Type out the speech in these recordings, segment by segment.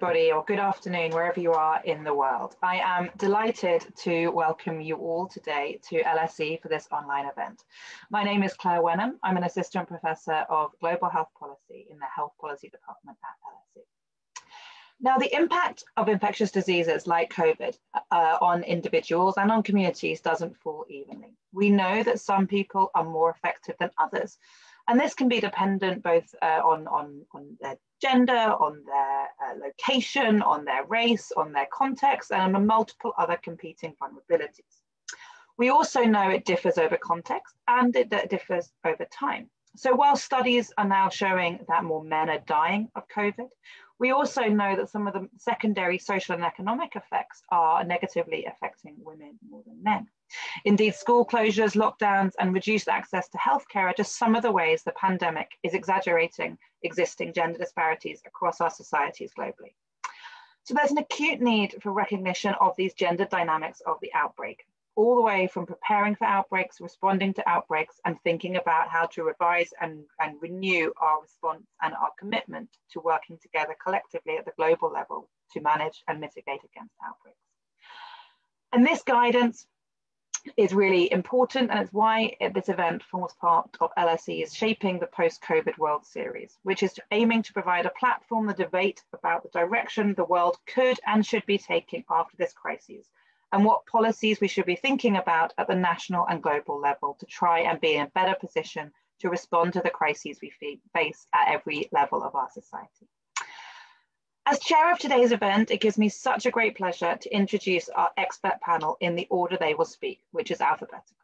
Everybody, or good afternoon, wherever you are in the world. I am delighted to welcome you all today to LSE for this online event. My name is Claire Wenham. I'm an assistant professor of global health policy in the health policy department at LSE. Now, the impact of infectious diseases like COVID on individuals and on communities doesn't fall evenly. We know that some people are more affected than others, and this can be dependent both on their gender, on their location, on their race, on their context, and on multiple other competing vulnerabilities. We also know it differs over context and it differs over time. So while studies are now showing that more men are dying of COVID, we also know that some of the secondary social and economic effects are negatively affecting women more than men. Indeed, school closures, lockdowns, and reduced access to healthcare are just some of the ways the pandemic is exaggerating existing gender disparities across our societies globally. So there's an acute need for recognition of these gender dynamics of the outbreak, all the way from preparing for outbreaks, responding to outbreaks, and thinking about how to revise and renew our response and our commitment to working together collectively at the global level to manage and mitigate against outbreaks. And this guidance is really important, and it's why this event forms part of LSE's Shaping the Post-COVID World series, which is aiming to provide a platform, the debate about the direction the world could and should be taking after this crisis, and what policies we should be thinking about at the national and global level to try and be in a better position to respond to the crises we face at every level of our society. As chair of today's event, it gives me such a great pleasure to introduce our expert panel in the order they will speak, which is alphabetical.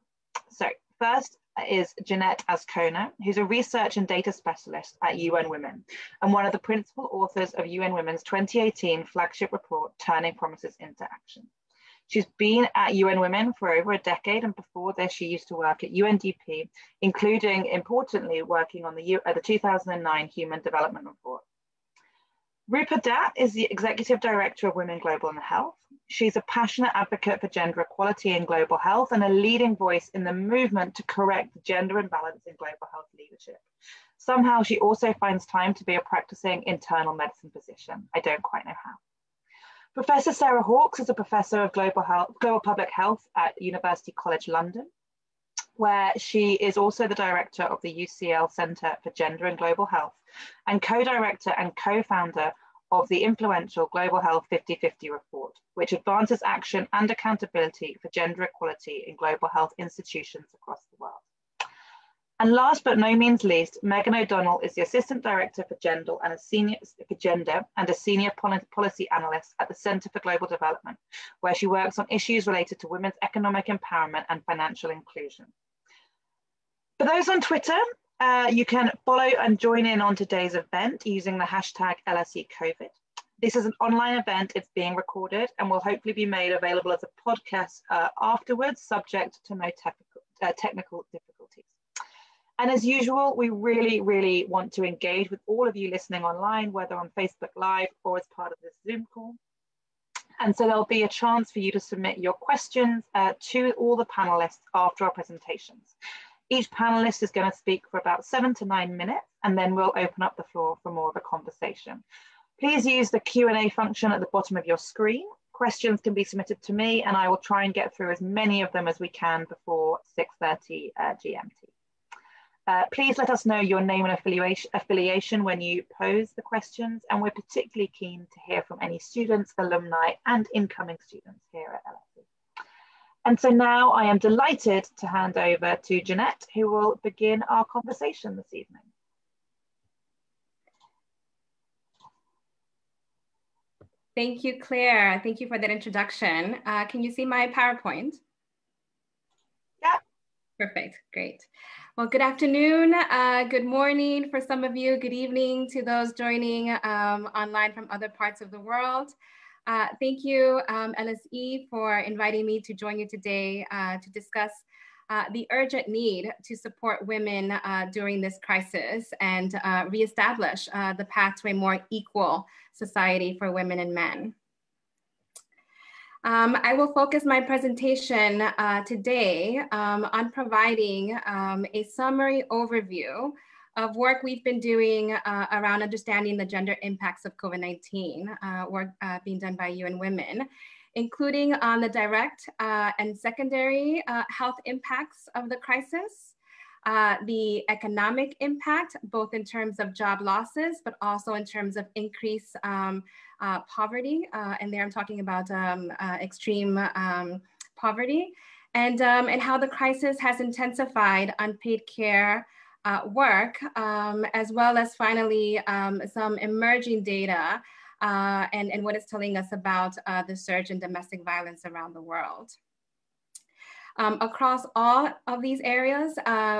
So first is Ginette Azcona, who's a research and data specialist at UN Women and one of the principal authors of UN Women's 2018 flagship report, Turning Promises into Action. She's been at UN Women for over a decade, and before this she used to work at UNDP, including, importantly, working on the 2009 Human Development Report. Roopa Dhatt is the Executive Director of Women, Global and Health. She's a passionate advocate for gender equality in global health and a leading voice in the movement to correct the gender imbalance in global health leadership. Somehow she also finds time to be a practicing internal medicine physician. I don't quite know how. Professor Sarah Hawkes is a professor of global public health at University College London, where she is also the director of the UCL Centre for Gender and Global Health and co-director and co-founder of the influential Global Health 50/50 report, which advances action and accountability for gender equality in global health institutions across the world. And last but no means least, Megan O'Donnell is the Assistant Director for Gender and a Senior Policy Analyst at the Center for Global Development, where she works on issues related to women's economic empowerment and financial inclusion. For those on Twitter, you can follow and join in on today's event using the hashtag LSECOVID. This is an online event, it's being recorded and will hopefully be made available as a podcast afterwards, subject to no technical difficulties. And as usual, we really, really want to engage with all of you listening online, whether on Facebook Live or as part of this Zoom call. And so there'll be a chance for you to submit your questions to all the panelists after our presentations. Each panelist is going to speak for about 7 to 9 minutes, and then we'll open up the floor for more of a conversation. Please use the Q&A function at the bottom of your screen. Questions can be submitted to me, and I will try and get through as many of them as we can before 6:30 GMT. Please let us know your name and affiliation when you pose the questions, and we're particularly keen to hear from any students, alumni, and incoming students here at LSE. And so now I am delighted to hand over to Ginette, who will begin our conversation this evening. Thank you, Claire. Thank you for that introduction. Can you see my PowerPoint? Yeah. Perfect, great. Well, good afternoon, good morning for some of you, good evening to those joining online from other parts of the world. Thank you, LSE, for inviting me to join you today to discuss the urgent need to support women during this crisis and reestablish the path to a more equal society for women and men. I will focus my presentation today on providing a summary overview of work we've been doing around understanding the gender impacts of COVID-19, work being done by UN Women, including on the direct and secondary health impacts of the crisis, the economic impact, both in terms of job losses, but also in terms of increased poverty. And there I'm talking about extreme poverty, and how the crisis has intensified unpaid care work, as well as finally some emerging data and what it's telling us about the surge in domestic violence around the world. Across all of these areas,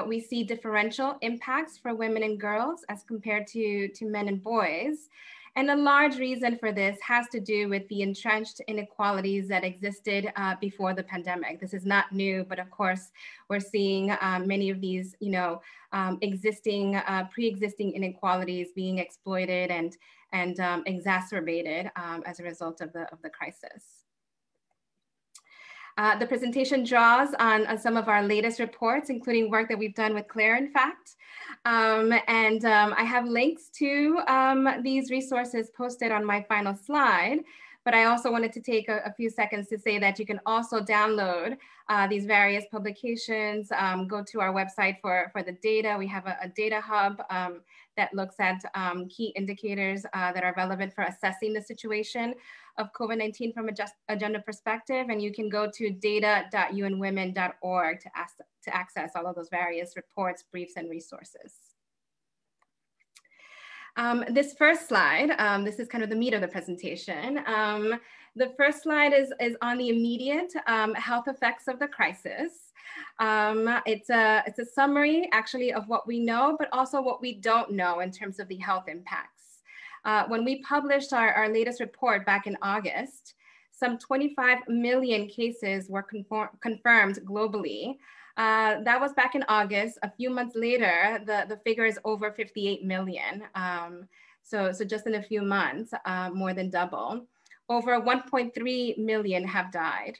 we see differential impacts for women and girls as compared to men and boys. And a large reason for this has to do with the entrenched inequalities that existed before the pandemic. This is not new, but of course, we're seeing many of these, existing, pre-existing inequalities being exploited and exacerbated as a result of the crisis. The presentation draws on some of our latest reports, including work that we've done with Claire, in fact. I have links to these resources posted on my final slide, but I also wanted to take a few seconds to say that you can also download these various publications, go to our website for the data. We have a data hub that looks at key indicators that are relevant for assessing the situation of COVID-19 from a gender perspective. And you can go to data.unwomen.org to access all of those various reports, briefs, and resources. This first slide, this is kind of the meat of the presentation. The first slide is on the immediate health effects of the crisis. It's a summary actually of what we know, but also what we don't know in terms of the health impacts. When we published our latest report back in August, some 25 million cases were confirmed globally. That was back in August. A few months later, the figure is over 58 million. So just in a few months, more than double. Over 1.3 million have died.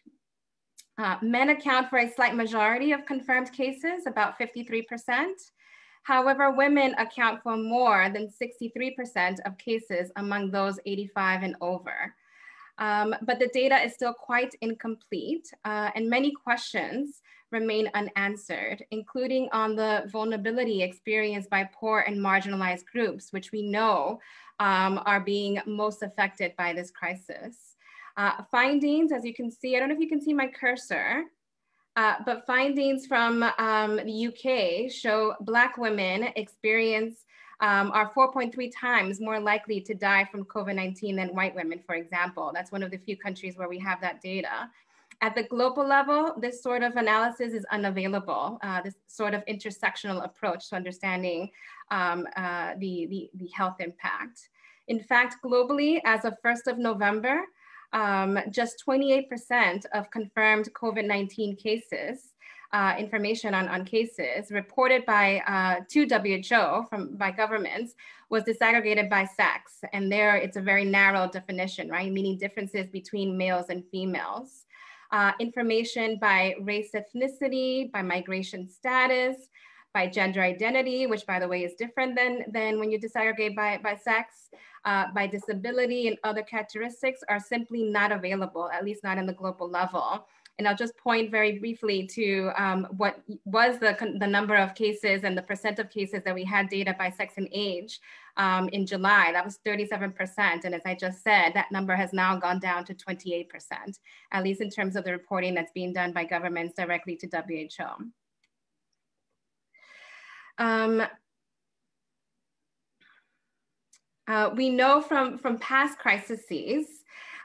Men account for a slight majority of confirmed cases, about 53%. However, women account for more than 63% of cases among those 85 and over. But the data is still quite incomplete, and many questions remain unanswered, including on the vulnerability experienced by poor and marginalized groups, which we know are being most affected by this crisis. Findings, as you can see, I don't know if you can see my cursor, but findings from the UK show Black women experience are 4.3 times more likely to die from COVID-19 than white women, for example. That's one of the few countries where we have that data. At the global level, this sort of analysis is unavailable, this sort of intersectional approach to understanding the health impact. In fact, globally, as of 1st of November, just 28% of confirmed COVID-19 cases, information on cases reported by to WHO by governments was disaggregated by sex. And there it's a very narrow definition, right? Meaning differences between males and females. Information by race, ethnicity, by migration status, by gender identity, which by the way is different than when you disaggregate by sex, by disability and other characteristics are simply not available, at least not in the global level. And I'll just point very briefly to what was the number of cases and the percent of cases that we had data by sex and age in July. That was 37%. And as I just said, that number has now gone down to 28%, at least in terms of the reporting that's being done by governments directly to WHO. We know from past crises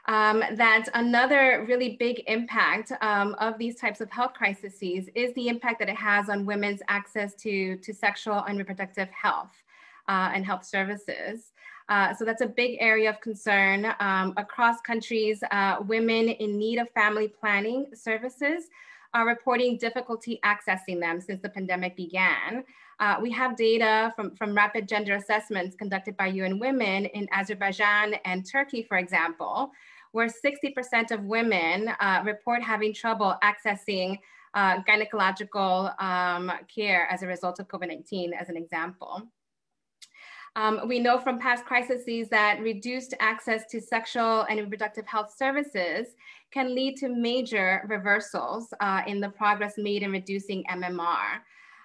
that another really big impact of these types of health crises is the impact that it has on women's access to sexual and reproductive health and health services. So that's a big area of concern across countries. Women in need of family planning services are reporting difficulty accessing them since the pandemic began. We have data from rapid gender assessments conducted by UN Women in Azerbaijan and Turkey, for example, where 60% of women report having trouble accessing gynecological care as a result of COVID-19, as an example. We know from past crises that reduced access to sexual and reproductive health services can lead to major reversals in the progress made in reducing MMR.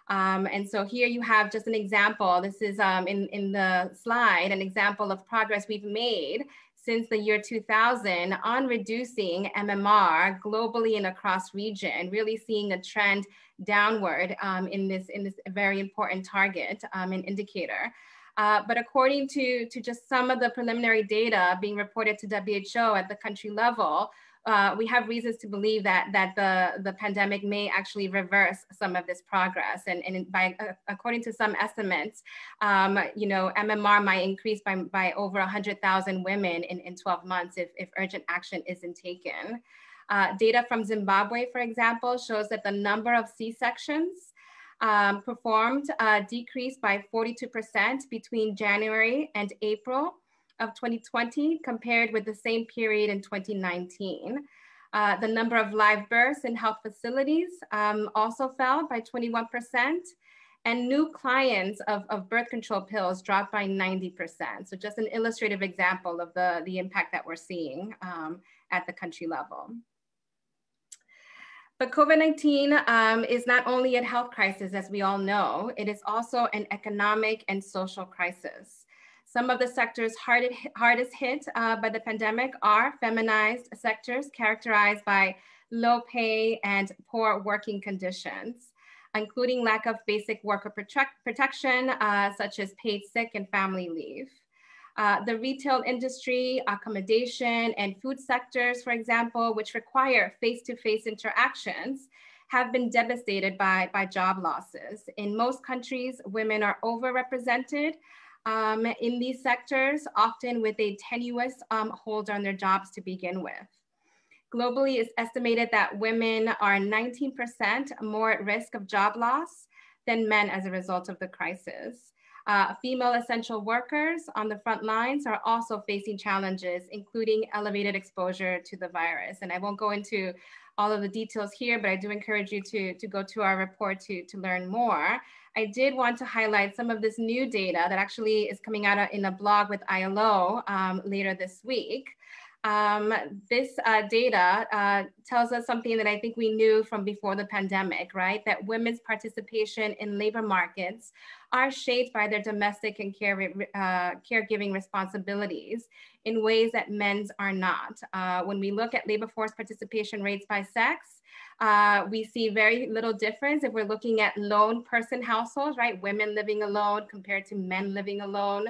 And so here you have just an example. This is in the slide, an example of progress we've made since the year 2000 on reducing MMR globally and across region, really seeing a trend downward in this very important target and indicator. But according to just some of the preliminary data being reported to WHO at the country level, we have reasons to believe that the pandemic may actually reverse some of this progress. And by, according to some estimates, you know, MMR might increase by over 100,000 women in 12 months if urgent action isn't taken. Data from Zimbabwe, for example, shows that the number of C-sections performed decreased by 42% between January and April of 2020 compared with the same period in 2019. The number of live births in health facilities also fell by 21%, and new clients of birth control pills dropped by 90%. So just an illustrative example of the impact that we're seeing at the country level. But COVID-19 is not only a health crisis, as we all know, it is also an economic and social crisis. Some of the sectors hardest hit by the pandemic are feminized sectors characterized by low pay and poor working conditions, including lack of basic worker protection, such as paid sick and family leave. The retail industry, accommodation, and food sectors, for example, which require face-to-face interactions, have been devastated by job losses. In most countries, women are overrepresented in these sectors, often with a tenuous hold on their jobs to begin with. Globally, it's estimated that women are 19% more at risk of job loss than men as a result of the crisis. Female essential workers on the front lines are also facing challenges, including elevated exposure to the virus. And I won't go into all of the details here, but I do encourage you to go to our report to learn more. I did want to highlight some of this new data that actually is coming out in a blog with ILO later this week. This data tells us something that I think we knew from before the pandemic, right? That women's participation in labor markets are shaped by their domestic and caregiving responsibilities in ways that men's are not. When we look at labor force participation rates by sex, we see very little difference if we're looking at lone person households, right? Women living alone compared to men living alone.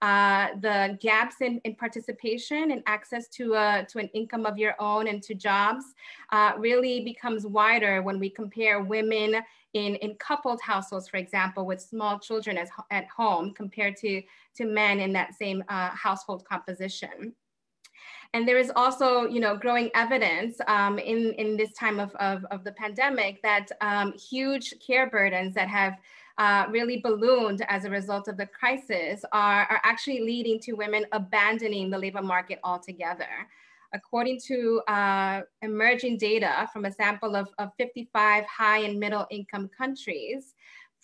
The gaps in participation and access to an income of your own and to jobs really becomes wider when we compare women in coupled households, for example, with small children at home compared to men in that same household composition. And there is also, you know, growing evidence in this time of the pandemic that huge care burdens that have really ballooned as a result of the crisis are actually leading to women abandoning the labor market altogether. According to emerging data from a sample of 55 high and middle income countries,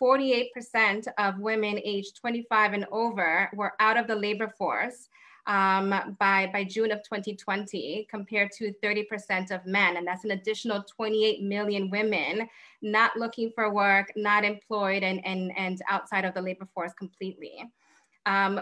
48% of women aged 25 and over were out of the labor force by June of 2020, compared to 30% of men. And that's an additional 28 million women not looking for work, not employed, and outside of the labor force completely.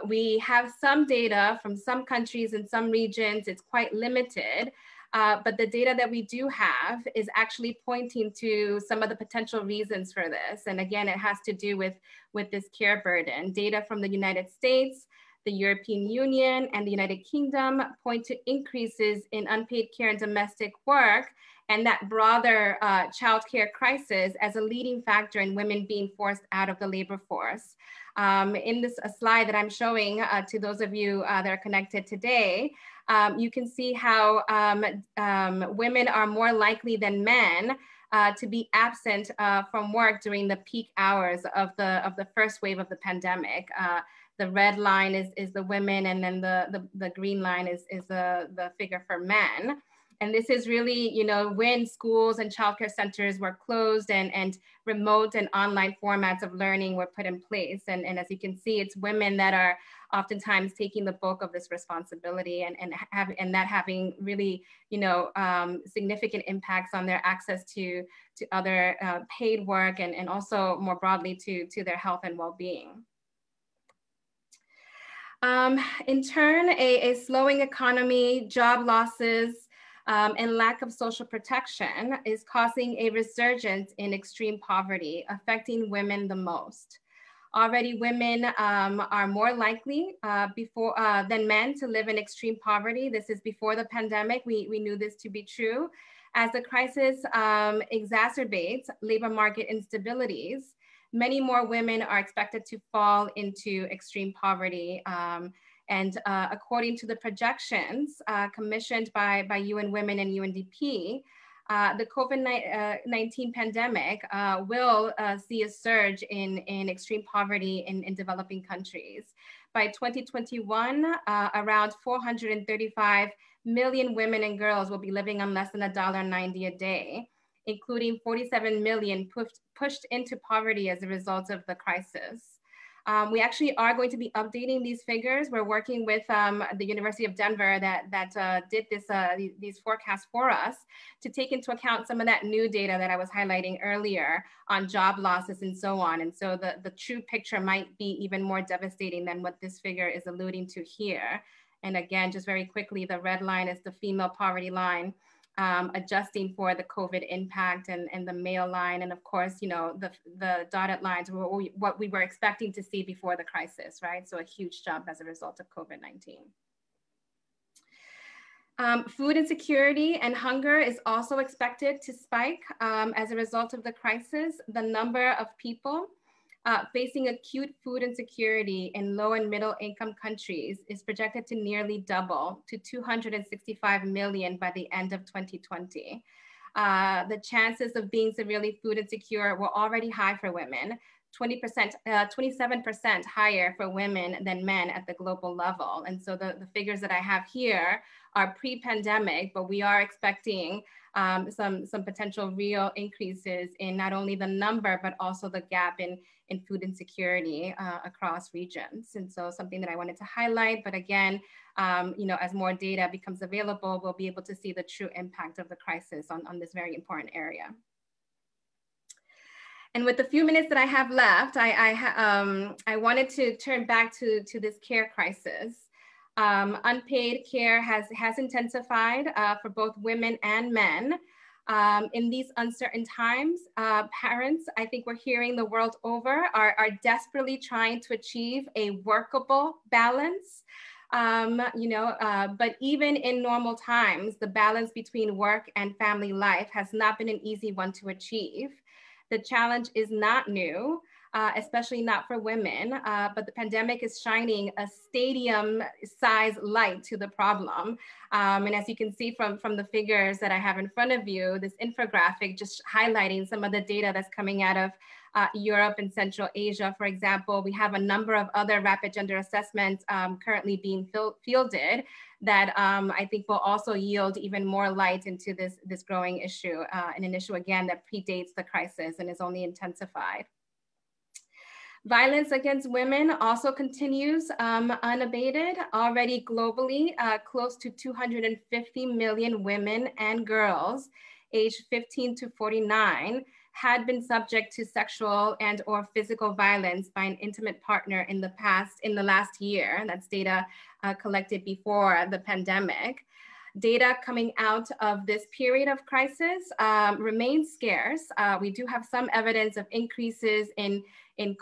We have some data from some countries and some regions. It's quite limited, but the data that we do have is actually pointing to some of the potential reasons for this. And again, it has to do with this care burden. Data from the United States, the European Union, and the United Kingdom point to increases in unpaid care and domestic work and that broader childcare crisis as a leading factor in women being forced out of the labor force. In this slide that I'm showing to those of you that are connected today, you can see how women are more likely than men to be absent from work during the peak hours of the first wave of the pandemic. The red line is the women, and then the green line is the figure for men. And this is really, you know, when schools and childcare centers were closed and remote and online formats of learning were put in place. And as you can see, it's women that are oftentimes taking the bulk of this responsibility and that having really, you know, significant impacts on their access to other paid work and also more broadly to their health and well-being. In turn, a slowing economy, job losses, and lack of social protection is causing a resurgence in extreme poverty, affecting women the most. Already, women are more likely than men to live in extreme poverty. This is before the pandemic. We knew this to be true. As the crisis exacerbates labor market instabilities, many more women are expected to fall into extreme poverty. And according to the projections commissioned by UN Women and UNDP, the COVID-19 pandemic will see a surge in extreme poverty in developing countries. By 2021, around 435 million women and girls will be living on less than $1.90 a day, including 47 million pushed into poverty as a result of the crisis. We actually are going to be updating these figures. We're working with the University of Denver that did these forecasts for us to take into account some of that new data that I was highlighting earlier on job losses and so on. And so the true picture might be even more devastating than what this figure is alluding to here. And again, just very quickly, the red line is the female poverty line, adjusting for the COVID impact and the male line. And of course, you know, the dotted lines were what we were expecting to see before the crisis, right? So a huge jump as a result of COVID-19. Food insecurity and hunger is also expected to spike as a result of the crisis. The number of people facing acute food insecurity in low and middle income countries is projected to nearly double to 265 million by the end of 2020. The chances of being severely food insecure were already high for women, 27% higher for women than men at the global level. And so the figures that I have here are pre-pandemic, but we are expecting some potential real increases in not only the number, but also the gap in food insecurity across regions. And so something that I wanted to highlight, but again, you know, as more data becomes available, we'll be able to see the true impact of the crisis on this very important area. And with the few minutes that I have left, I wanted to turn back to this care crisis. Unpaid care has intensified for both women and men. In these uncertain times, parents, I think we're hearing the world over, are desperately trying to achieve a workable balance. You know, but even in normal times, the balance between work and family life has not been an easy one to achieve. The challenge is not new, especially not for women, but the pandemic is shining a stadium-size light to the problem. And as you can see from the figures that I have in front of you, this infographic just highlighting some of the data that's coming out of Europe and Central Asia, for example. We have a number of other rapid gender assessments currently being fielded that I think will also yield even more light into this growing issue, and an issue again that predates the crisis and is only intensified. Violence against women also continues unabated. Already globally, close to 250 million women and girls aged 15 to 49 had been subject to sexual and or physical violence by an intimate partner in the last year. And that's data collected before the pandemic. Data coming out of this period of crisis remains scarce. We do have some evidence of increases in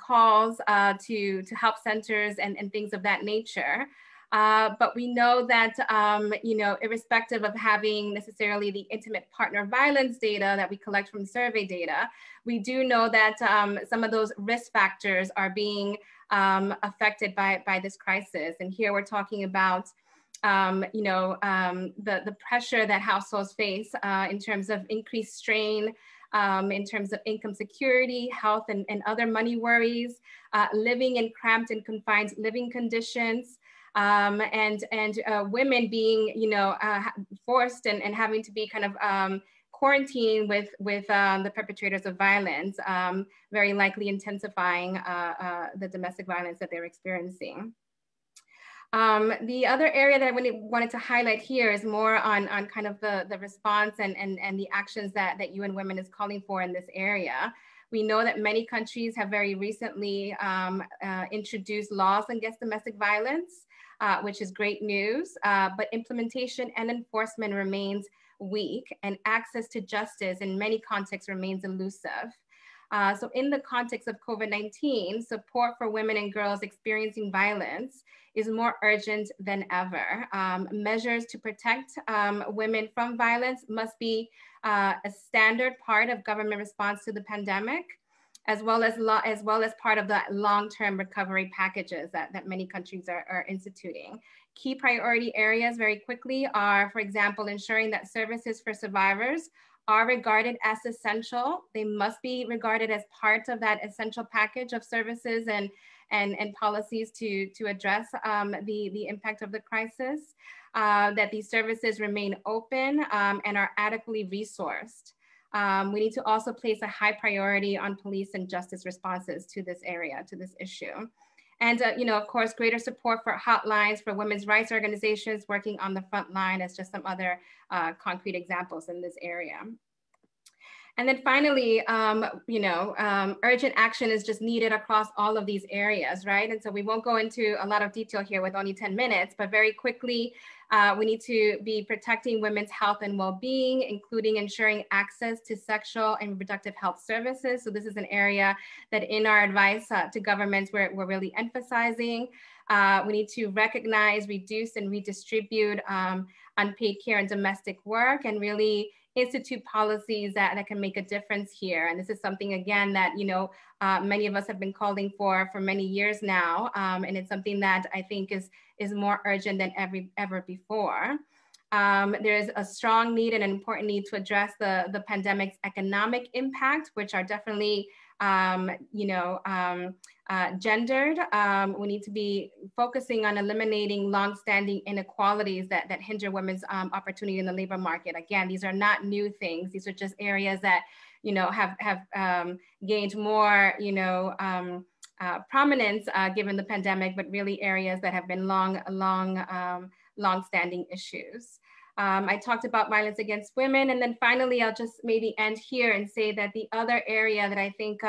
calls to help centers and things of that nature. But we know that, you know, irrespective of having necessarily the intimate partner violence data that we collect from survey data, we do know that some of those risk factors are being affected by this crisis. And here we're talking about you know, the pressure that households face in terms of increased strain, in terms of income security, health and other money worries, living in cramped and confined living conditions, and women being, you know, forced and having to be kind of quarantined with the perpetrators of violence, very likely intensifying the domestic violence that they're experiencing. The other area that I really wanted to highlight here is more on kind of the response and the actions that UN Women is calling for in this area. We know that many countries have very recently introduced laws against domestic violence, which is great news, but implementation and enforcement remains weak, and access to justice in many contexts remains elusive. So in the context of COVID-19, support for women and girls experiencing violence is more urgent than ever. Measures to protect women from violence must be a standard part of government response to the pandemic, as well as part of the long-term recovery packages that many countries are instituting. Key priority areas very quickly are, for example, ensuring that services for survivors are regarded as essential. They must be regarded as part of that essential package of services and policies to address the impact of the crisis, that these services remain open and are adequately resourced. We need to also place a high priority on police and justice responses to this area, to this issue. And, you know, of course, greater support for hotlines for women's rights organizations working on the front line as just some other concrete examples in this area. And then finally, you know, urgent action is just needed across all of these areas, right? And so we won't go into a lot of detail here with only 10 minutes, but very quickly, we need to be protecting women's health and well-being, including ensuring access to sexual and reproductive health services. So this is an area that in our advice to governments, we're really emphasizing. We need to recognize, reduce, and redistribute unpaid care and domestic work, and really institute policies that can make a difference here. And this is something, again, that, you know, many of us have been calling for many years now. And it's something that I think is more urgent than ever before. There is a strong need and an important need to address the pandemic's economic impact, which are definitely, you know, gendered. We need to be focusing on eliminating longstanding inequalities that hinder women's opportunity in the labor market. Again, these are not new things. These are just areas that, you know, have gained more, you know, prominence given the pandemic, but really areas that have been longstanding issues. I talked about violence against women, and then finally, I'll just maybe end here and say that the other area that I think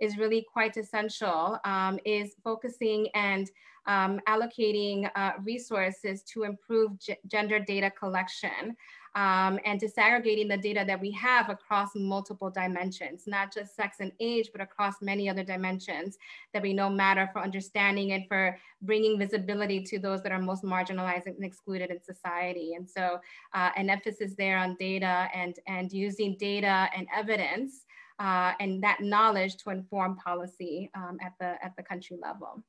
is really quite essential is focusing and allocating resources to improve gender data collection and disaggregating the data that we have across multiple dimensions, not just sex and age, but across many other dimensions that we know matter for understanding and for bringing visibility to those that are most marginalized and excluded in society. And so an emphasis there on data and using data and evidence and that knowledge to inform policy at the country level.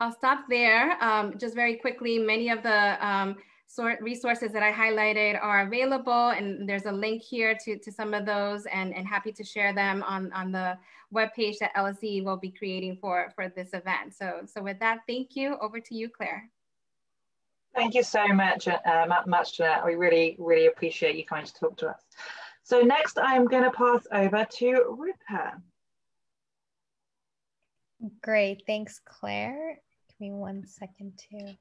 I'll stop there. Just very quickly, many of the resources that I highlighted are available, and there's a link here to some of those, and happy to share them on the webpage that LSE will be creating for this event. So with that, thank you. Over to you, Claire. Thank you so much, Jeanette. We really, really appreciate you coming to talk to us. So next, I'm going to pass over to Roopa. Great, thanks, Claire. Give me one second too.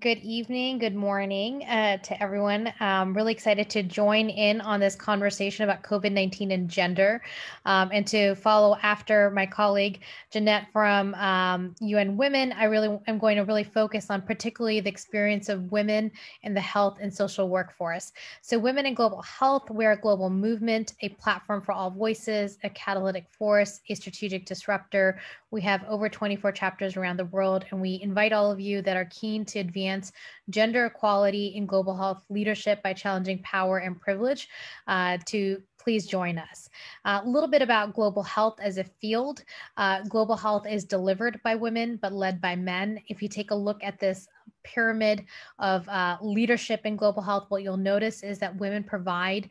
Good evening, good morning to everyone. I'm really excited to join in on this conversation about COVID-19 and gender and to follow after my colleague Ginette from UN Women. I'm going to really focus on particularly the experience of women in the health and social workforce. So Women in Global Health, we're a global movement, a platform for all voices, a catalytic force, a strategic disruptor. We have over 24 chapters around the world, and we invite all of you that are keen to advance gender equality in global health leadership by challenging power and privilege to please join us. A little bit about global health as a field. Global health is delivered by women, but led by men. If you take a look at this pyramid of leadership in global health, what you'll notice is that women provide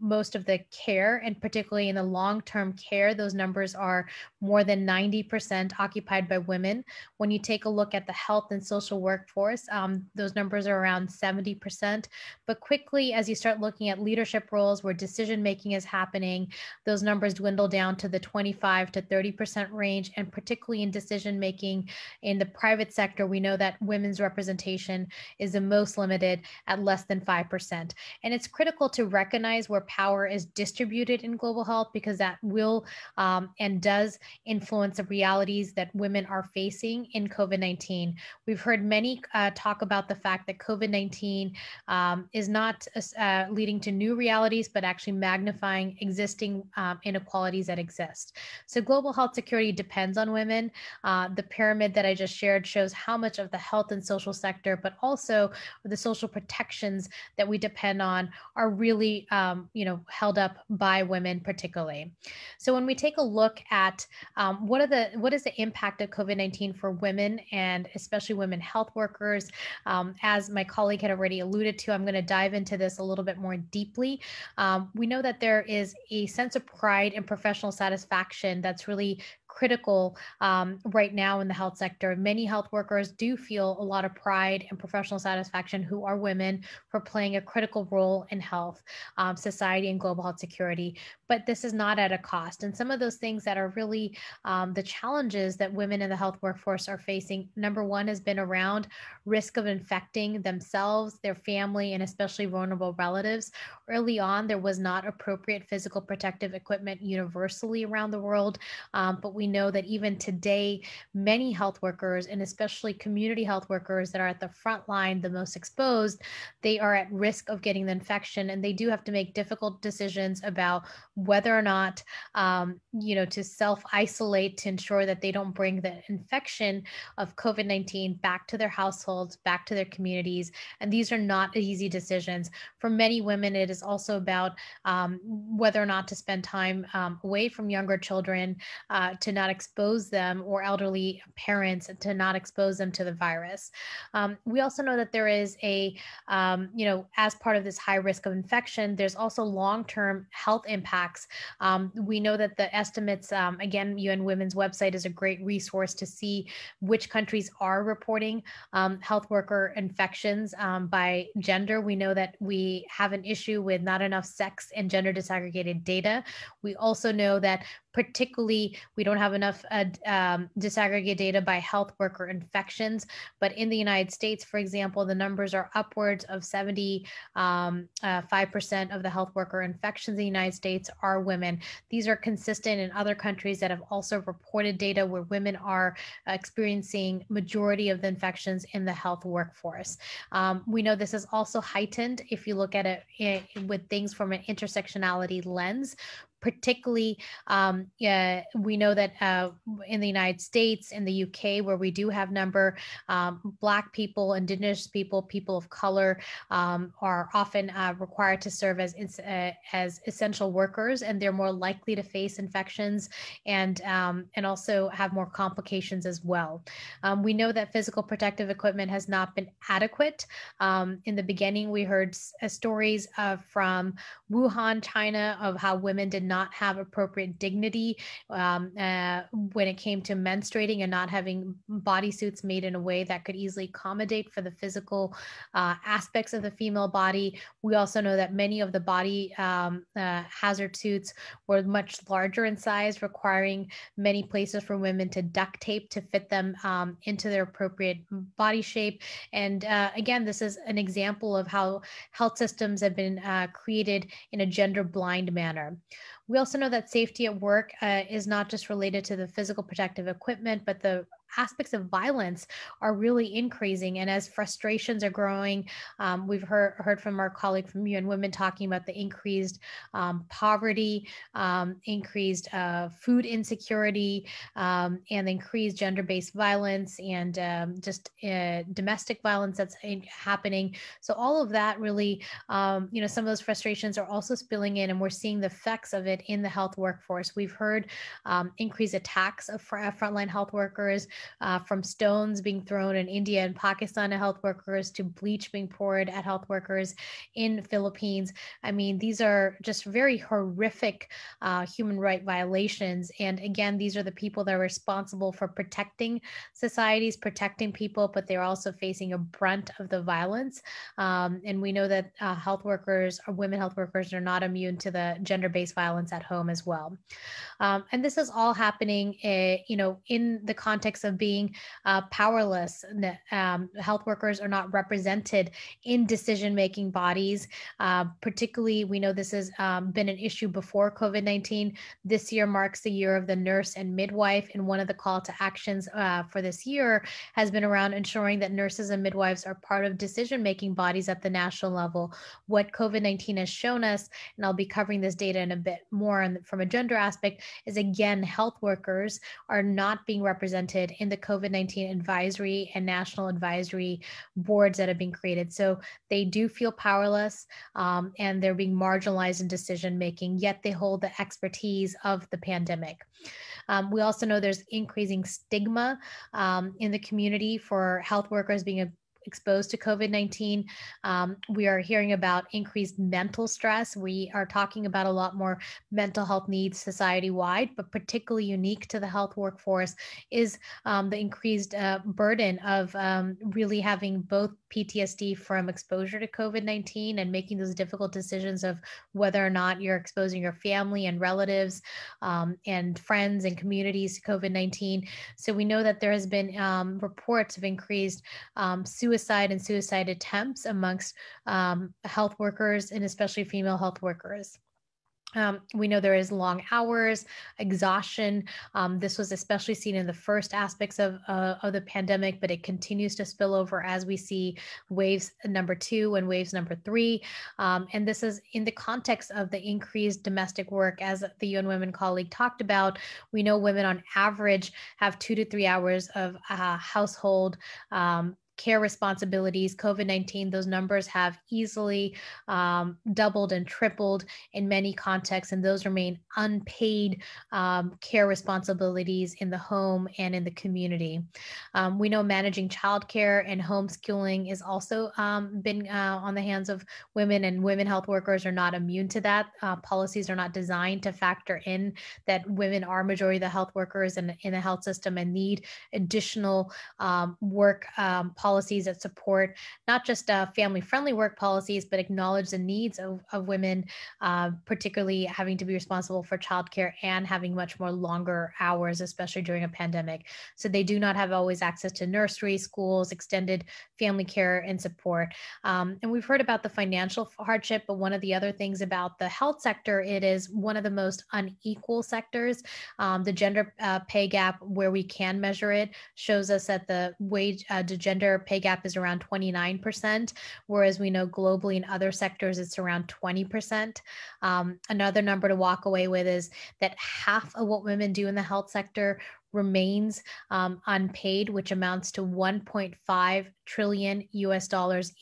most of the care, and particularly in the long-term care, those numbers are more than 90% occupied by women. When you take a look at the health and social workforce, those numbers are around 70%. But quickly, as you start looking at leadership roles where decision-making is happening, those numbers dwindle down to the 25 to 30% range. And particularly in decision-making in the private sector, we know that women's representation is the most limited at less than 5%. And it's critical to recognize where power is distributed in global health, because that will and does influence the realities that women are facing in COVID-19. We've heard many talk about the fact that COVID-19 is not leading to new realities, but actually magnifying existing inequalities that exist. So global health security depends on women. The pyramid that I just shared shows how much of the health and social sector, but also the social protections that we depend on, are really held up by women particularly. So when we take a look at what is the impact of COVID-19 for women, and especially women health workers, as my colleague had already alluded to, I'm going to dive into this a little bit more deeply. We know that there is a sense of pride and professional satisfaction that's really critical right now in the health sector. Many health workers do feel a lot of pride and professional satisfaction, who are women, for playing a critical role in health, society, and global health security. But this is not at a cost. And some of those things that are really the challenges that women in the health workforce are facing, number one has been around risk of infecting themselves, their family, and especially vulnerable relatives. Early on, there was not appropriate physical protective equipment universally around the world, but we know that even today, many health workers, and especially community health workers that are at the front line, the most exposed, they are at risk of getting the infection, and they do have to make difficult decisions about whether or not, to self-isolate to ensure that they don't bring the infection of COVID-19 back to their households, back to their communities. And these are not easy decisions. For many women, it is also about whether or not to spend time away from younger children to not expose them, or elderly parents, to not expose them to the virus. We also know that there is a, as part of this high risk of infection, there's also long-term health impacts. We know that the estimates, again, UN Women's website is a great resource to see which countries are reporting health worker infections by gender. We know that we have an issue with not enough sex and gender disaggregated data. We also know that particularly, we don't have enough disaggregate data by health worker infections. But in the United States, for example, the numbers are upwards of 75% of the health worker infections in the United States are women. These are consistent in other countries that have also reported data where women are experiencing majority of the infections in the health workforce. We know this is also heightened if you look at it with things from an intersectionality lens. Particularly, we know that in the United States, in the UK, where we do have number, Black people, Indigenous people, people of color are often required to serve as essential workers, and they're more likely to face infections and also have more complications as well. We know that physical protective equipment has not been adequate. In the beginning, we heard stories from Wuhan, China, of how women did not have appropriate dignity when it came to menstruating, and not having bodysuits made in a way that could easily accommodate for the physical aspects of the female body. We also know that many of the body hazard suits were much larger in size, requiring many places for women to duct tape to fit them into their appropriate body shape. And again, this is an example of how health systems have been created in a gender-blind manner. We also know that safety at work is not just related to the physical protective equipment, but the aspects of violence are really increasing. And as frustrations are growing, we've heard from our colleague from UN Women talking about the increased poverty, increased food insecurity, and increased gender-based violence, and just domestic violence that's happening. So all of that really, some of those frustrations are also spilling in, and we're seeing the effects of it in the health workforce. We've heard increased attacks of frontline health workers. from stones being thrown in India and Pakistan at health workers to bleach being poured at health workers in Philippines. I mean, these are just very horrific human rights violations. And again, these are the people that are responsible for protecting societies, protecting people, but they're also facing a brunt of the violence. And we know that health workers or women health workers are not immune to the gender-based violence at home as well. And this is all happening, you know, in the context of being powerless. Health workers are not represented in decision-making bodies. Particularly, we know this has been an issue before COVID-19. This year marks the year of the nurse and midwife, and one of the call to actions for this year has been around ensuring that nurses and midwives are part of decision-making bodies at the national level. What COVID-19 has shown us, and I'll be covering this data in a bit more from a gender aspect, is again, health workers are not being represented in the COVID-19 advisory and national advisory boards that have been created. So they do feel powerless and they're being marginalized in decision-making, yet they hold the expertise of the pandemic. We also know there's increasing stigma in the community for health workers being exposed to COVID-19. We are hearing about increased mental stress. We are talking about a lot more mental health needs society-wide, but particularly unique to the health workforce is the increased burden of really having both PTSD from exposure to COVID-19 and making those difficult decisions of whether or not you're exposing your family and relatives and friends and communities to COVID-19. So we know that there has been reports of increased suicide and suicide attempts amongst health workers and especially female health workers. We know there is long hours, exhaustion. This was especially seen in the first aspects of the pandemic, but it continues to spill over as we see waves number 2 and waves number 3. And this is in the context of the increased domestic work. As the UN Women colleague talked about, we know women on average have 2 to 3 hours of household care responsibilities. COVID-19, those numbers have easily doubled and tripled in many contexts, and those remain unpaid care responsibilities in the home and in the community. We know managing childcare and homeschooling is also been on the hands of women, and women health workers are not immune to that. Policies are not designed to factor in that women are majority of the health workers in the health system and need additional work policies that support not just family-friendly work policies, but acknowledge the needs of women, particularly having to be responsible for childcare and having much more longer hours, especially during a pandemic. So they do not have always access to nursery, schools, extended family care and support. And we've heard about the financial hardship, but one of the other things about the health sector, it is one of the most unequal sectors. The gender pay gap, where we can measure it, shows us that the wage to gender pay gap is around 29%, whereas we know globally in other sectors, it's around 20%. Another number to walk away with is that half of what women do in the health sector remains unpaid, which amounts to $1.5 trillion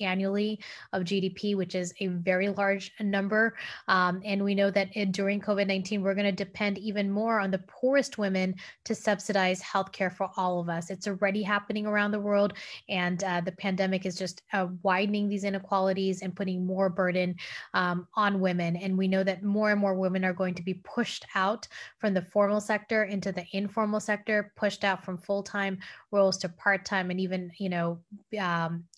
annually of GDP, which is a very large number. And we know that during COVID-19, we're going to depend even more on the poorest women to subsidize healthcare for all of us. It's already happening around the world, and the pandemic is just widening these inequalities and putting more burden on women. And we know that more and more women are going to be pushed out from the formal sector into the informal sector, pushed out from full-time roles to part-time, and even, you know,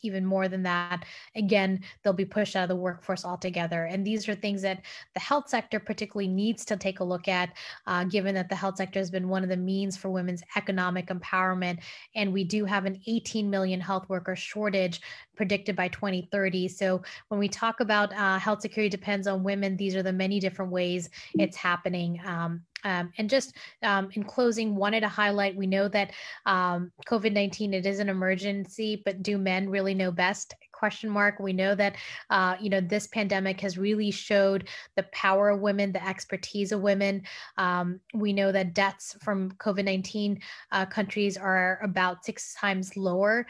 even more than that, again, they'll be pushed out of the workforce altogether. And these are things that the health sector particularly needs to take a look at, given that the health sector has been one of the means for women's economic empowerment. And we do have an 18 million health worker shortage predicted by 2030. So when we talk about health security depends on women, these are the many different ways it's happening. And just in closing, wanted to highlight, we know that COVID-19, it is an emergency, but do men really know best? question mark. We know that, this pandemic has really showed the power of women, the expertise of women. We know that deaths from COVID-19 countries are about 6 times lower.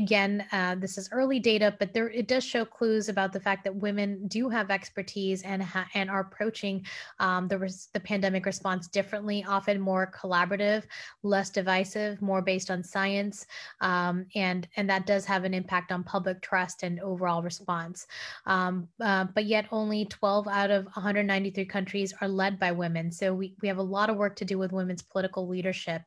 This is early data, but it does show clues about the fact that women do have expertise and are approaching the pandemic response differently, often more collaborative, less divisive, more based on science, and that does have an impact on public trust and overall response. But yet only 12 out of 193 countries are led by women. So we have a lot of work to do with women's political leadership.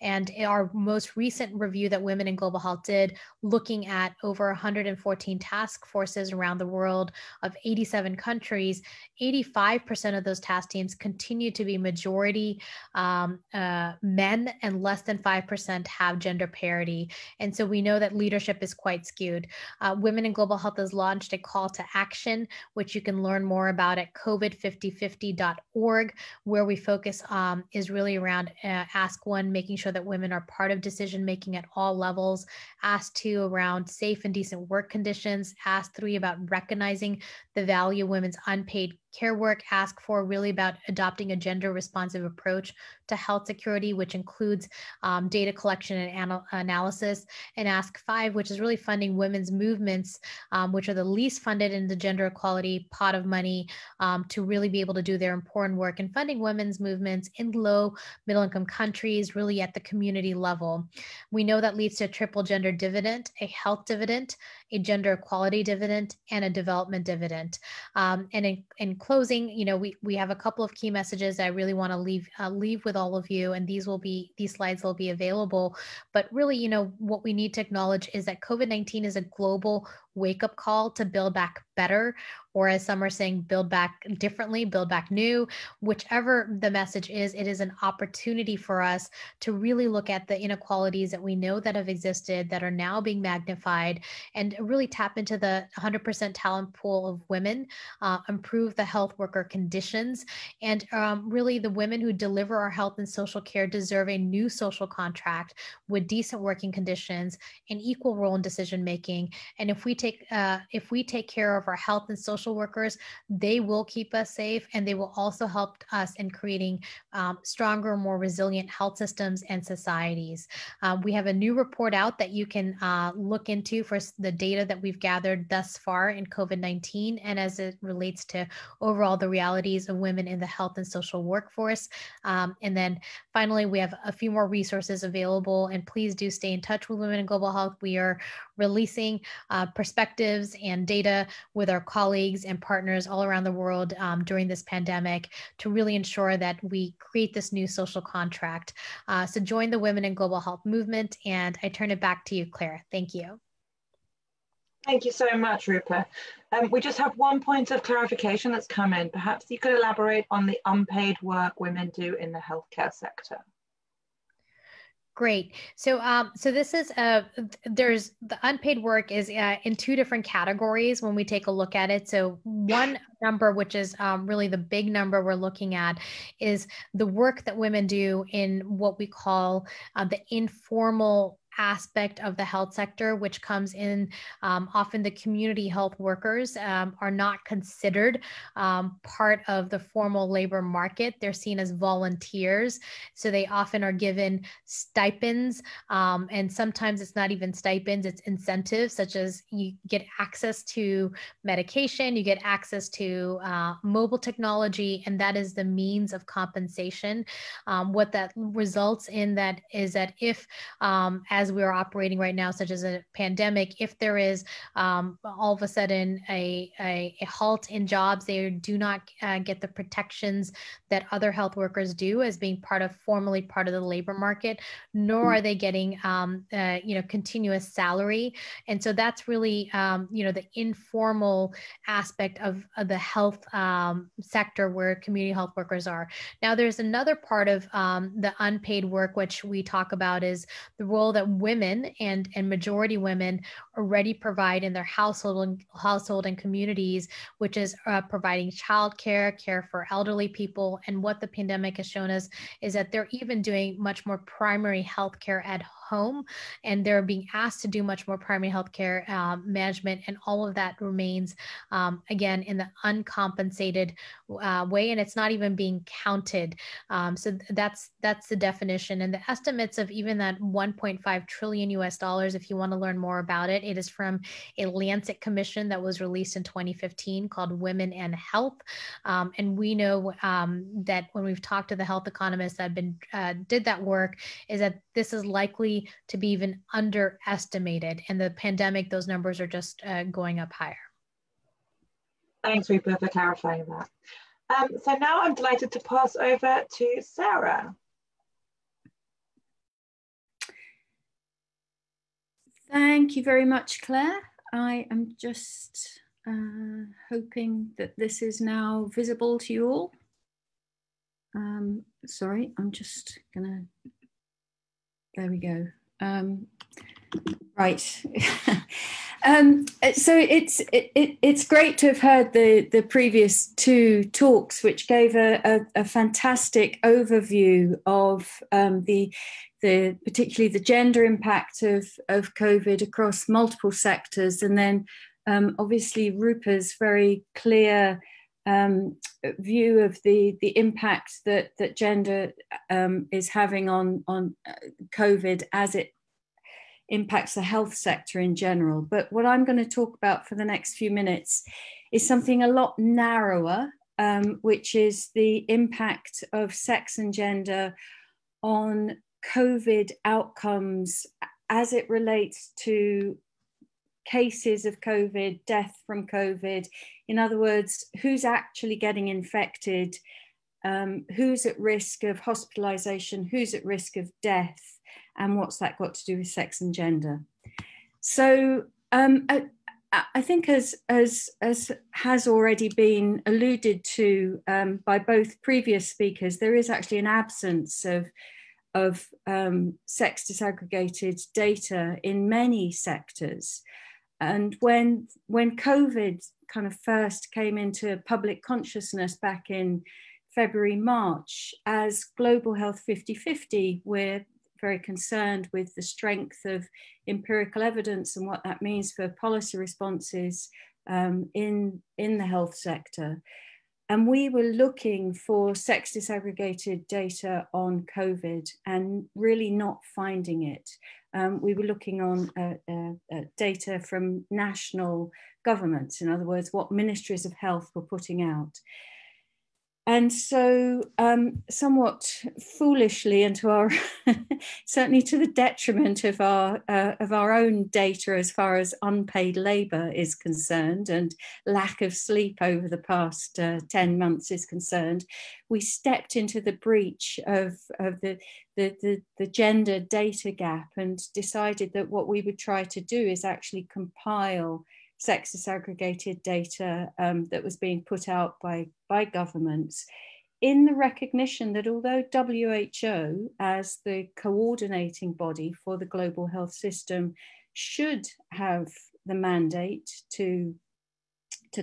And our most recent review that Women in Global Health did, looking at over 114 task forces around the world of 87 countries, 85% of those task teams continue to be majority men, and less than 5% have gender parity. And so we know that leadership is quite skewed. Women in Global Health has launched a call to action, which you can learn more about at COVID5050.org, where we focus is really around Ask One, making sure that women are part of decision-making at all levels. Ask Two, around safe and decent work conditions. Ask Three, about recognizing the value of women's unpaid care work. Ask Four, really about adopting a gender responsive approach to health security, which includes data collection and analysis. And Ask Five, which is really funding women's movements, which are the least funded in the gender equality pot of money, to really be able to do their important work in funding women's movements in low, middle income countries, really at the community level. We know that leads to a triple gender dividend, a health dividend, a gender equality dividend, and a development dividend. In closing, we have a couple of key messages that I really want to leave with all of you, and these slides will be available. But really, what we need to acknowledge is that COVID-19 is a global wake-up call to build back better, or as some are saying, build back differently, build back new. Whichever the message is, it is an opportunity for us to really look at the inequalities that we know that have existed that are now being magnified, and really tap into the 100% talent pool of women, improve the health worker conditions, and really the women who deliver our health and social care deserve a new social contract with decent working conditions, an equal role in decision-making. And if we take care of our health and social workers, they will keep us safe, and they will also help us in creating stronger, more resilient health systems and societies. We have a new report out that you can look into for the data that we've gathered thus far in COVID-19, and as it relates to overall the realities of women in the health and social workforce. And then finally, we have a few more resources available, and please do stay in touch with Women in Global Health. We are releasing perspectives and data with our colleagues and partners all around the world during this pandemic to really ensure that we create this new social contract. So join the Women in Global Health movement, and I turn it back to you, Claire. Thank you. Thank you so much, Roopa. We just have one point of clarification that's come in. Perhaps you could elaborate on the unpaid work women do in the healthcare sector. Great. So, this is there's the unpaid work is in 2 different categories when we take a look at it. So one number, which is really the big number we're looking at, is the work that women do in what we call the informal aspect of the health sector, which comes in often the community health workers are not considered part of the formal labor market. They're seen as volunteers. So they often are given stipends, and sometimes it's not even stipends, it's incentives, such as you get access to medication, you get access to mobile technology, and that is the means of compensation. What that results in that is that if, as we are operating right now, such as a pandemic, if there is all of a sudden a halt in jobs, they do not get the protections that other health workers do as being formally part of the labor market, nor are they getting continuous salary. And so that's really the informal aspect of the health sector where community health workers are. Now there's another part of the unpaid work which we talk about is the role that women and majority women already provide in their household and communities, which is providing childcare, care for elderly people. And what the pandemic has shown us is that they're even doing much more primary healthcare at home home, and they're being asked to do much more primary healthcare management, and all of that remains again in the uncompensated way, and it's not even being counted. So that's the definition, and the estimates of even that $1.5 trillion US, if you want to learn more about it, it is from a Lancet Commission that was released in 2015 called Women and Health. And we know that when we've talked to the health economists that did that work, is that this is likely to be even underestimated. And the pandemic, those numbers are just going up higher. Thanks, Roopa, for clarifying that. So now I'm delighted to pass over to Sarah. Thank you very much, Claire. I am just hoping that this is now visible to you all. Sorry, I'm just gonna, there we go. Right. So it's great to have heard the previous two talks, which gave a fantastic overview of particularly the gender impact of COVID across multiple sectors, and then obviously Roopa's very clear view of the impact that gender is having on COVID as it impacts the health sector in general. But what I'm going to talk about for the next few minutes is something a lot narrower, which is the impact of sex and gender on COVID outcomes as it relates to cases of COVID, death from COVID. In other words, who's actually getting infected, who's at risk of hospitalization, who's at risk of death, and what's that got to do with sex and gender? So I think as has already been alluded to by both previous speakers, there is actually an absence of sex disaggregated data in many sectors. And when COVID kind of first came into public consciousness back in February, March, as Global Health 50/50, we're very concerned with the strength of empirical evidence and what that means for policy responses in the health sector. And we were looking for sex disaggregated data on COVID and really not finding it. We were looking on data from national governments, in other words, what ministries of health were putting out. And so somewhat foolishly, and to our certainly to the detriment of our own data as far as unpaid labour is concerned and lack of sleep over the past 10 months is concerned, we stepped into the breach of the gender data gap and decided that what we would try to do is actually compile sex disaggregated data that was being put out by governments, in the recognition that although WHO, as the coordinating body for the global health system, should have the mandate to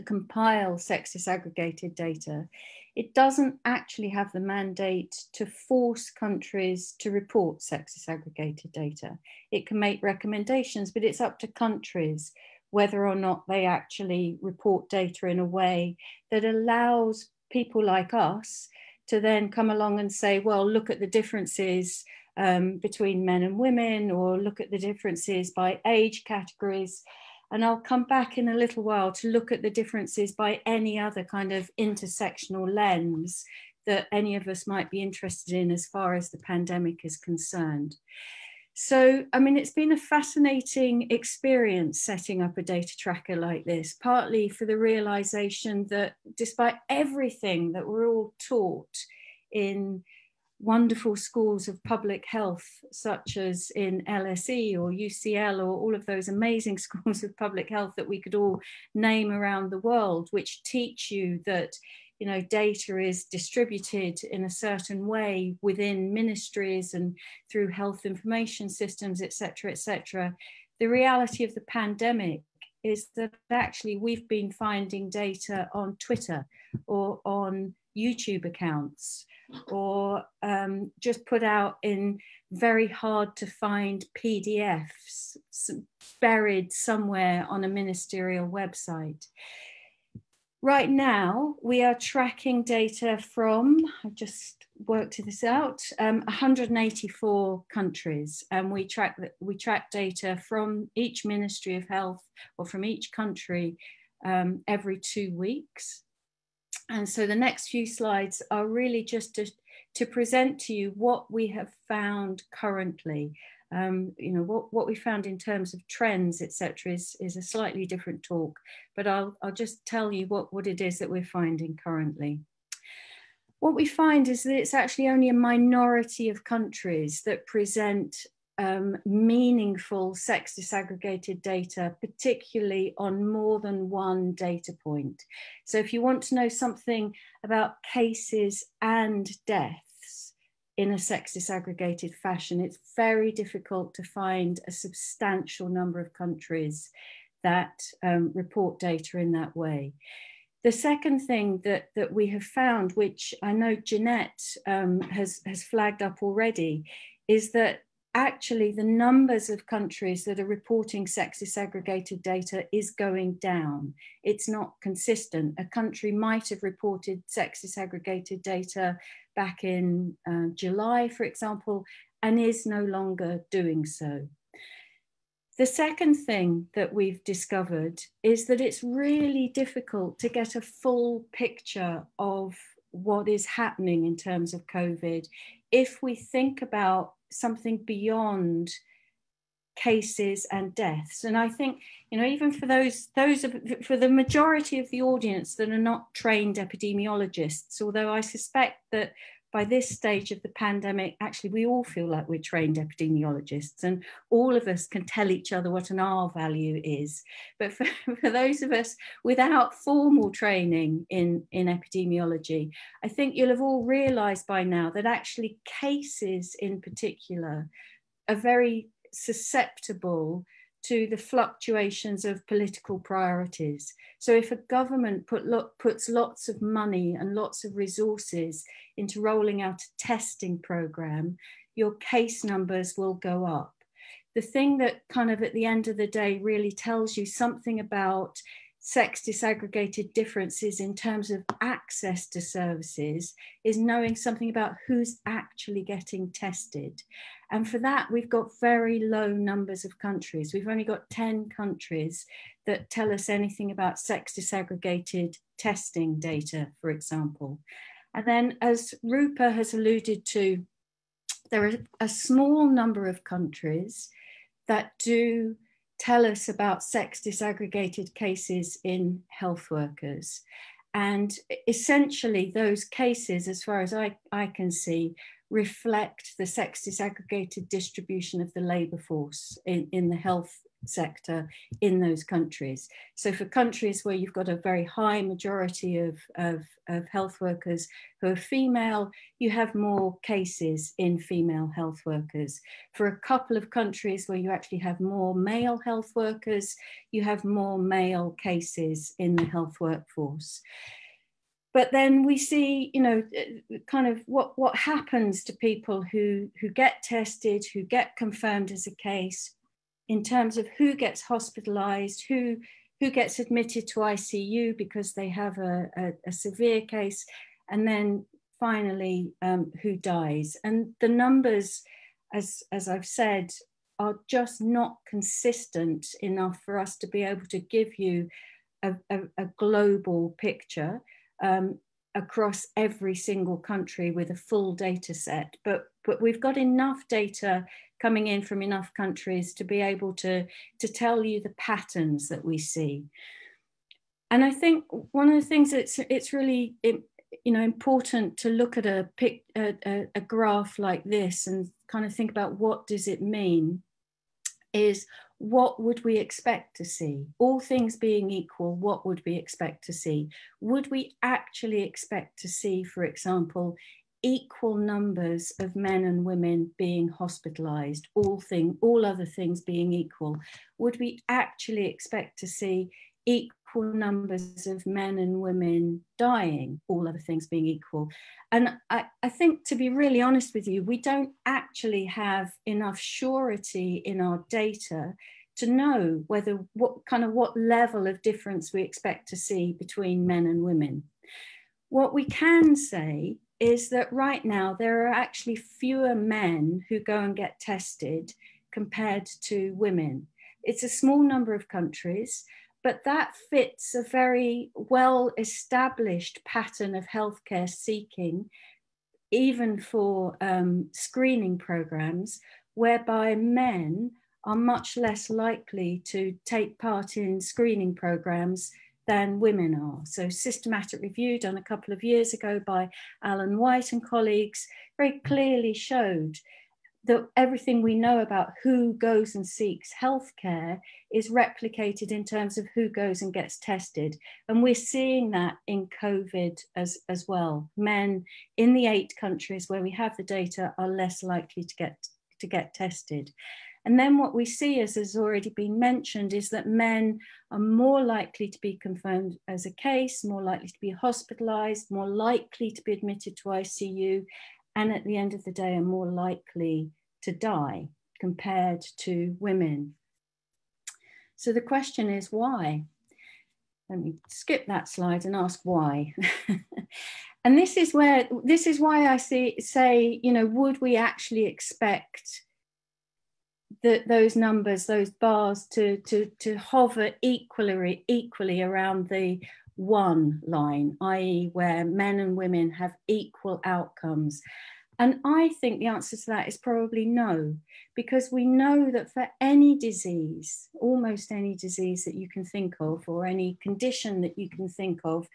compile sex disaggregated data, it doesn't actually have the mandate to force countries to report sex disaggregated data. It can make recommendations, but it's up to countries whether or not they actually report data in a way that allows people like us to then come along and say, well, look at the differences between men and women, or look at the differences by age categories. And I'll come back in a little while to look at the differences by any other kind of intersectional lens that any of us might be interested in as far as the pandemic is concerned. So, I mean, it's been a fascinating experience setting up a data tracker like this, partly for the realization that despite everything that we're all taught in wonderful schools of public health, such as in LSE or UCL or all of those amazing schools of public health that we could all name around the world, which teach you that, you know, data is distributed in a certain way within ministries and through health information systems, et cetera, the reality of the pandemic is that actually we've been finding data on Twitter or on YouTube accounts or just put out in very hard to find PDFs buried somewhere on a ministerial website. Right now, we are tracking data from, I've just worked this out, 184 countries, and we track data from each Ministry of Health or from each country every 2 weeks. And so the next few slides are really just to present to you what we have found currently. You know, what we found in terms of trends, etc., is a slightly different talk, but I'll just tell you what it is that we're finding currently. What we find is that it's actually only a minority of countries that present meaningful sex disaggregated data, particularly on more than one data point. So if you want to know something about cases and death in a sex disaggregated fashion, it's very difficult to find a substantial number of countries that report data in that way. The second thing that we have found, which I know Ginette has flagged up already, is that actually the numbers of countries that are reporting sex disaggregated data is going down. It's not consistent. A country might have reported sex disaggregated data back in July, for example, and is no longer doing so. The second thing that we've discovered is that it's really difficult to get a full picture of what is happening in terms of COVID if we think about something beyond cases and deaths. And I think, you know, even for for the majority of the audience that are not trained epidemiologists, although I suspect that by this stage of the pandemic, actually we all feel like we're trained epidemiologists and all of us can tell each other what an R value is. But for those of us without formal training in epidemiology, I think you'll have all realised by now that actually cases in particular are very susceptible to the fluctuations of political priorities. So if a government puts lots of money and lots of resources into rolling out a testing program, your case numbers will go up. The thing that kind of at the end of the day really tells you something about sex disaggregated differences in terms of access to services is knowing something about who's actually getting tested. And for that, we've got very low numbers of countries. We've only got 10 countries that tell us anything about sex disaggregated testing data, for example. And then, as Roopa has alluded to, there are a small number of countries that do tell us about sex disaggregated cases in health workers. And essentially those cases, as far as I can see, reflect the sex disaggregated distribution of the labour force in the health sector in those countries. So for countries where you've got a very high majority of health workers who are female, you have more cases in female health workers. For a couple of countries where you actually have more male health workers, you have more male cases in the health workforce. But then we see, you know, kind of what happens to people who get tested, who get confirmed as a case, in terms of who gets hospitalised, who gets admitted to ICU because they have a severe case, and then finally who dies. And the numbers, as I've said, are just not consistent enough for us to be able to give you a global picture across every single country with a full data set. But we've got enough data coming in from enough countries to be able to tell you the patterns that we see. And I think one of the things it's really, you know, important to look at a graph like this and kind of think about what does it mean, is what would we expect to see? All things being equal, what would we expect to see? Would we actually expect to see, for example, equal numbers of men and women being hospitalised, all other things being equal? Would we actually expect to see equal equal numbers of men and women dying, all other things being equal. And I think, to be really honest with you, we don't actually have enough surety in our data to know whether what level of difference we expect to see between men and women. What we can say is that right now there are actually fewer men who go and get tested compared to women. It's a small number of countries, but that fits a very well-established pattern of healthcare seeking, even for screening programs, whereby men are much less likely to take part in screening programs than women are. So systematic review done a couple of years ago by Alan White and colleagues very clearly showed that everything we know about who goes and seeks healthcare is replicated in terms of who goes and gets tested. And we're seeing that in COVID as well. Men in the 8 countries where we have the data are less likely to get tested. And then what we see, as has already been mentioned, is that men are more likely to be confirmed as a case, more likely to be hospitalized, more likely to be admitted to ICU, and at the end of the day are more likely to die compared to women. So the question is why? Let me skip that slide and ask why. And this is why I say, you know, would we actually expect those numbers, those bars to hover equally around the 1 line, i.e. where men and women have equal outcomes? And I think the answer to that is probably no, because we know that for any disease, almost any disease that you can think of, or any condition that you can think of,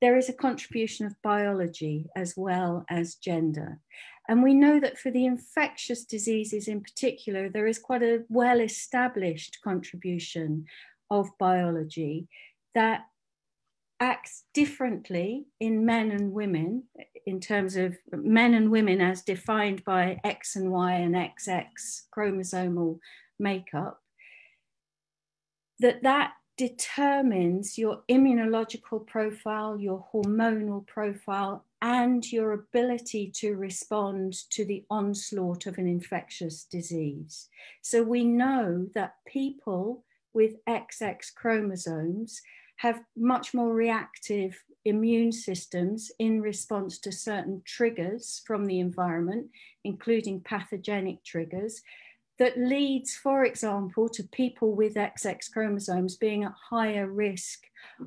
there is a contribution of biology as well as gender. And we know that for the infectious diseases in particular, there is quite a well-established contribution of biology that acts differently in men and women, in terms of men and women as defined by X and Y and XX chromosomal makeup, that determines your immunological profile, your hormonal profile, and your ability to respond to the onslaught of an infectious disease. So we know that people with XX chromosomes have much more reactive immune systems in response to certain triggers from the environment, including pathogenic triggers, that leads, for example, to people with XX chromosomes being at higher risk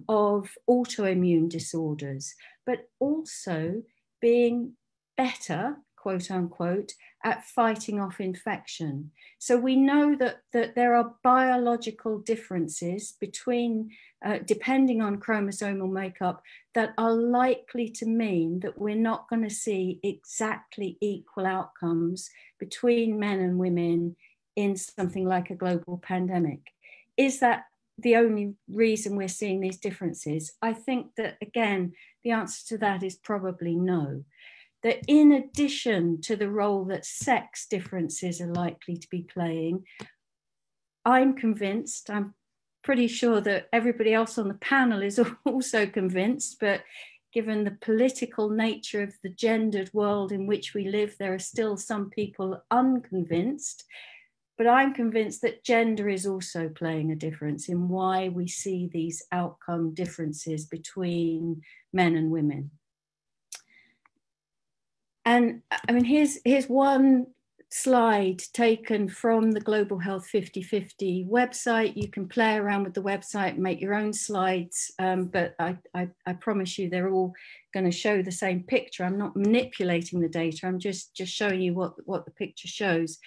of autoimmune disorders, but also being better, quote unquote, at fighting off infection. So we know that there are biological differences between, depending on chromosomal makeup, that are likely to mean that we're not going to see exactly equal outcomes between men and women in something like a global pandemic. Is that the only reason we're seeing these differences? I think that, again, the answer to that is probably no. That in addition to the role that sex differences are likely to be playing, I'm pretty sure that everybody else on the panel is also convinced, but given the political nature of the gendered world in which we live, there are still some people unconvinced, but I'm convinced that gender is also playing a difference in why we see these outcome differences between men and women. And I mean, here's one slide taken from the Global Health 50/50 website. You can play around with the website, make your own slides, but I promise you they're all going to show the same picture. I'm not manipulating the data, I'm just showing you what the picture shows,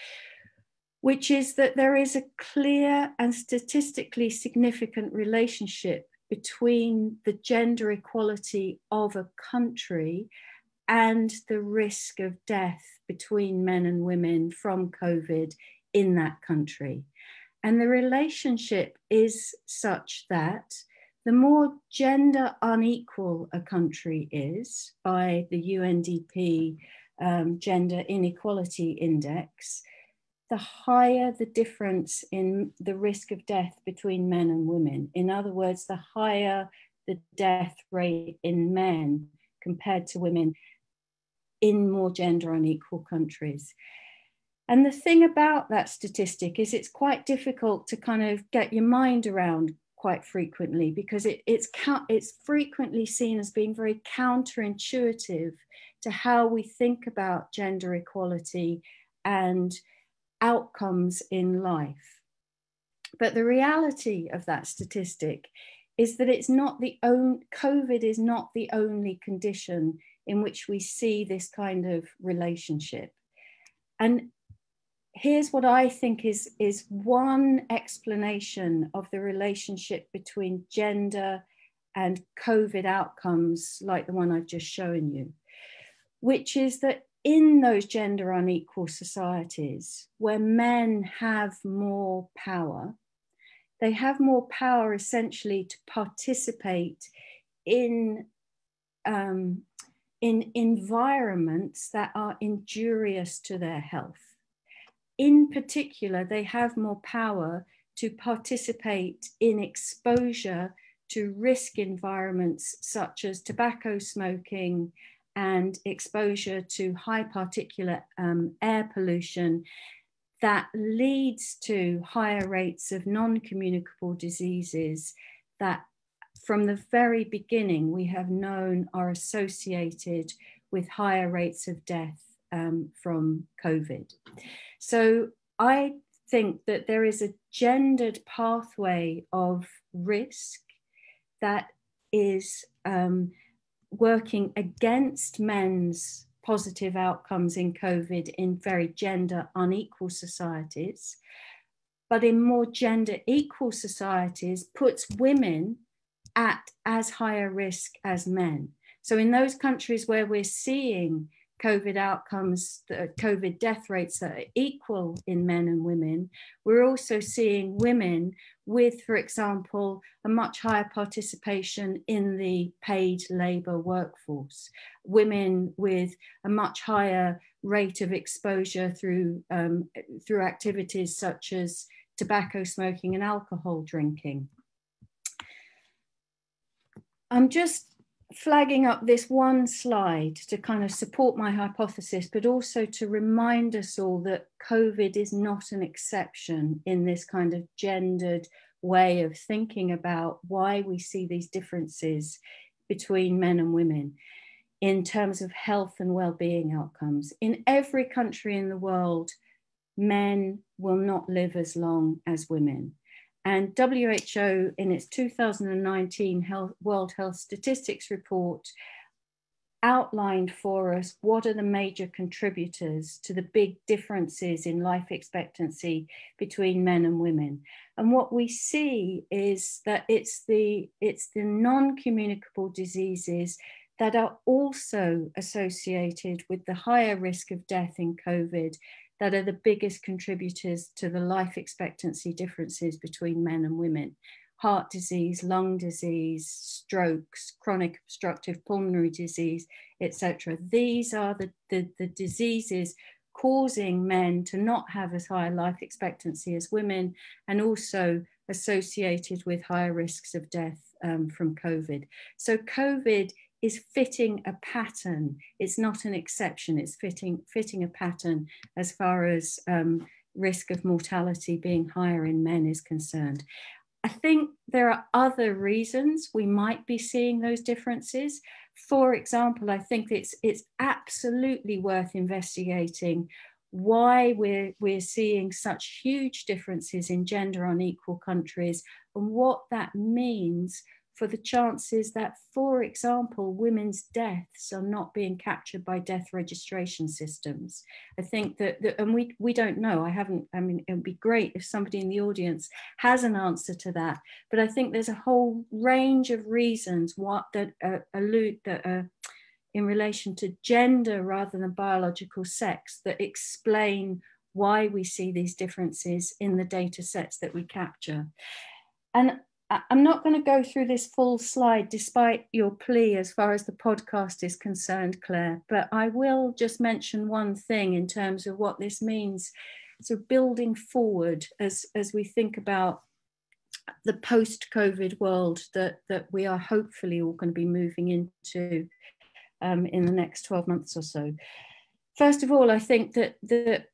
which is that there is a clear and statistically significant relationship between the gender equality of a country and the risk of death between men and women from COVID in that country. And the relationship is such that the more gender unequal a country is by the UNDP Gender Inequality Index, the higher the difference in the risk of death between men and women. In other words, the higher the death rate in men compared to women in more gender unequal countries. And the thing about that statistic is it's quite difficult to kind of get your mind around quite frequently, because it's frequently seen as being very counterintuitive to how we think about gender equality and outcomes in life. But the reality of that statistic is that it's not the only, COVID is not the only condition in which we see this kind of relationship. And here's what I think is one explanation of the relationship between gender and COVID outcomes, like the one I've just shown you, which is that in those gender unequal societies where men have more power, they have more power essentially to participate in environments that are injurious to their health. In particular, they have more power to participate in exposure to risk environments such as tobacco smoking and exposure to high particulate air pollution that leads to higher rates of non-communicable diseases that from the very beginning, we have known are associated with higher rates of death from COVID. So I think that there is a gendered pathway of risk that is working against men's positive outcomes in COVID in very gender unequal societies, but in more gender equal societies puts women at as higher risk as men. So in those countries where we're seeing COVID outcomes, COVID death rates that are equal in men and women, we're also seeing women with, for example, a much higher participation in the paid labor workforce, women with a much higher rate of exposure through, through activities such as tobacco smoking and alcohol drinking. I'm just flagging up this one slide to kind of support my hypothesis, but also to remind us all that COVID is not an exception in this kind of gendered way of thinking about why we see these differences between men and women in terms of health and well-being outcomes. In every country in the world, men will not live as long as women. And WHO, in its 2019 World Health Statistics Report, outlined for us what are the major contributors to the big differences in life expectancy between men and women. And what we see is that it's the non-communicable diseases that are also associated with the higher risk of death in COVID that are the biggest contributors to the life expectancy differences between men and women. Heart disease, lung disease, strokes, chronic obstructive pulmonary disease, etc. These are the diseases causing men to not have as high a life expectancy as women, and also associated with higher risks of death from COVID. So COVID is fitting a pattern. It's not an exception, it's fitting a pattern as far as risk of mortality being higher in men is concerned. I think there are other reasons we might be seeing those differences. For example, I think it's absolutely worth investigating why we're seeing such huge differences in gender unequal countries and what that means for the chances that, for example, women's deaths are not being captured by death registration systems. I think that and we don't know, I mean, it would be great if somebody in the audience has an answer to that, but I think there's a whole range of reasons that are in relation to gender rather than biological sex that explain why we see these differences in the data sets that we capture. And I'm not going to go through this full slide, despite your plea as far as the podcast is concerned, Claire, but I will just mention one thing in terms of what this means. So building forward as we think about the post-COVID world that we are hopefully all going to be moving into in the next 12 months or so. First of all, I think that the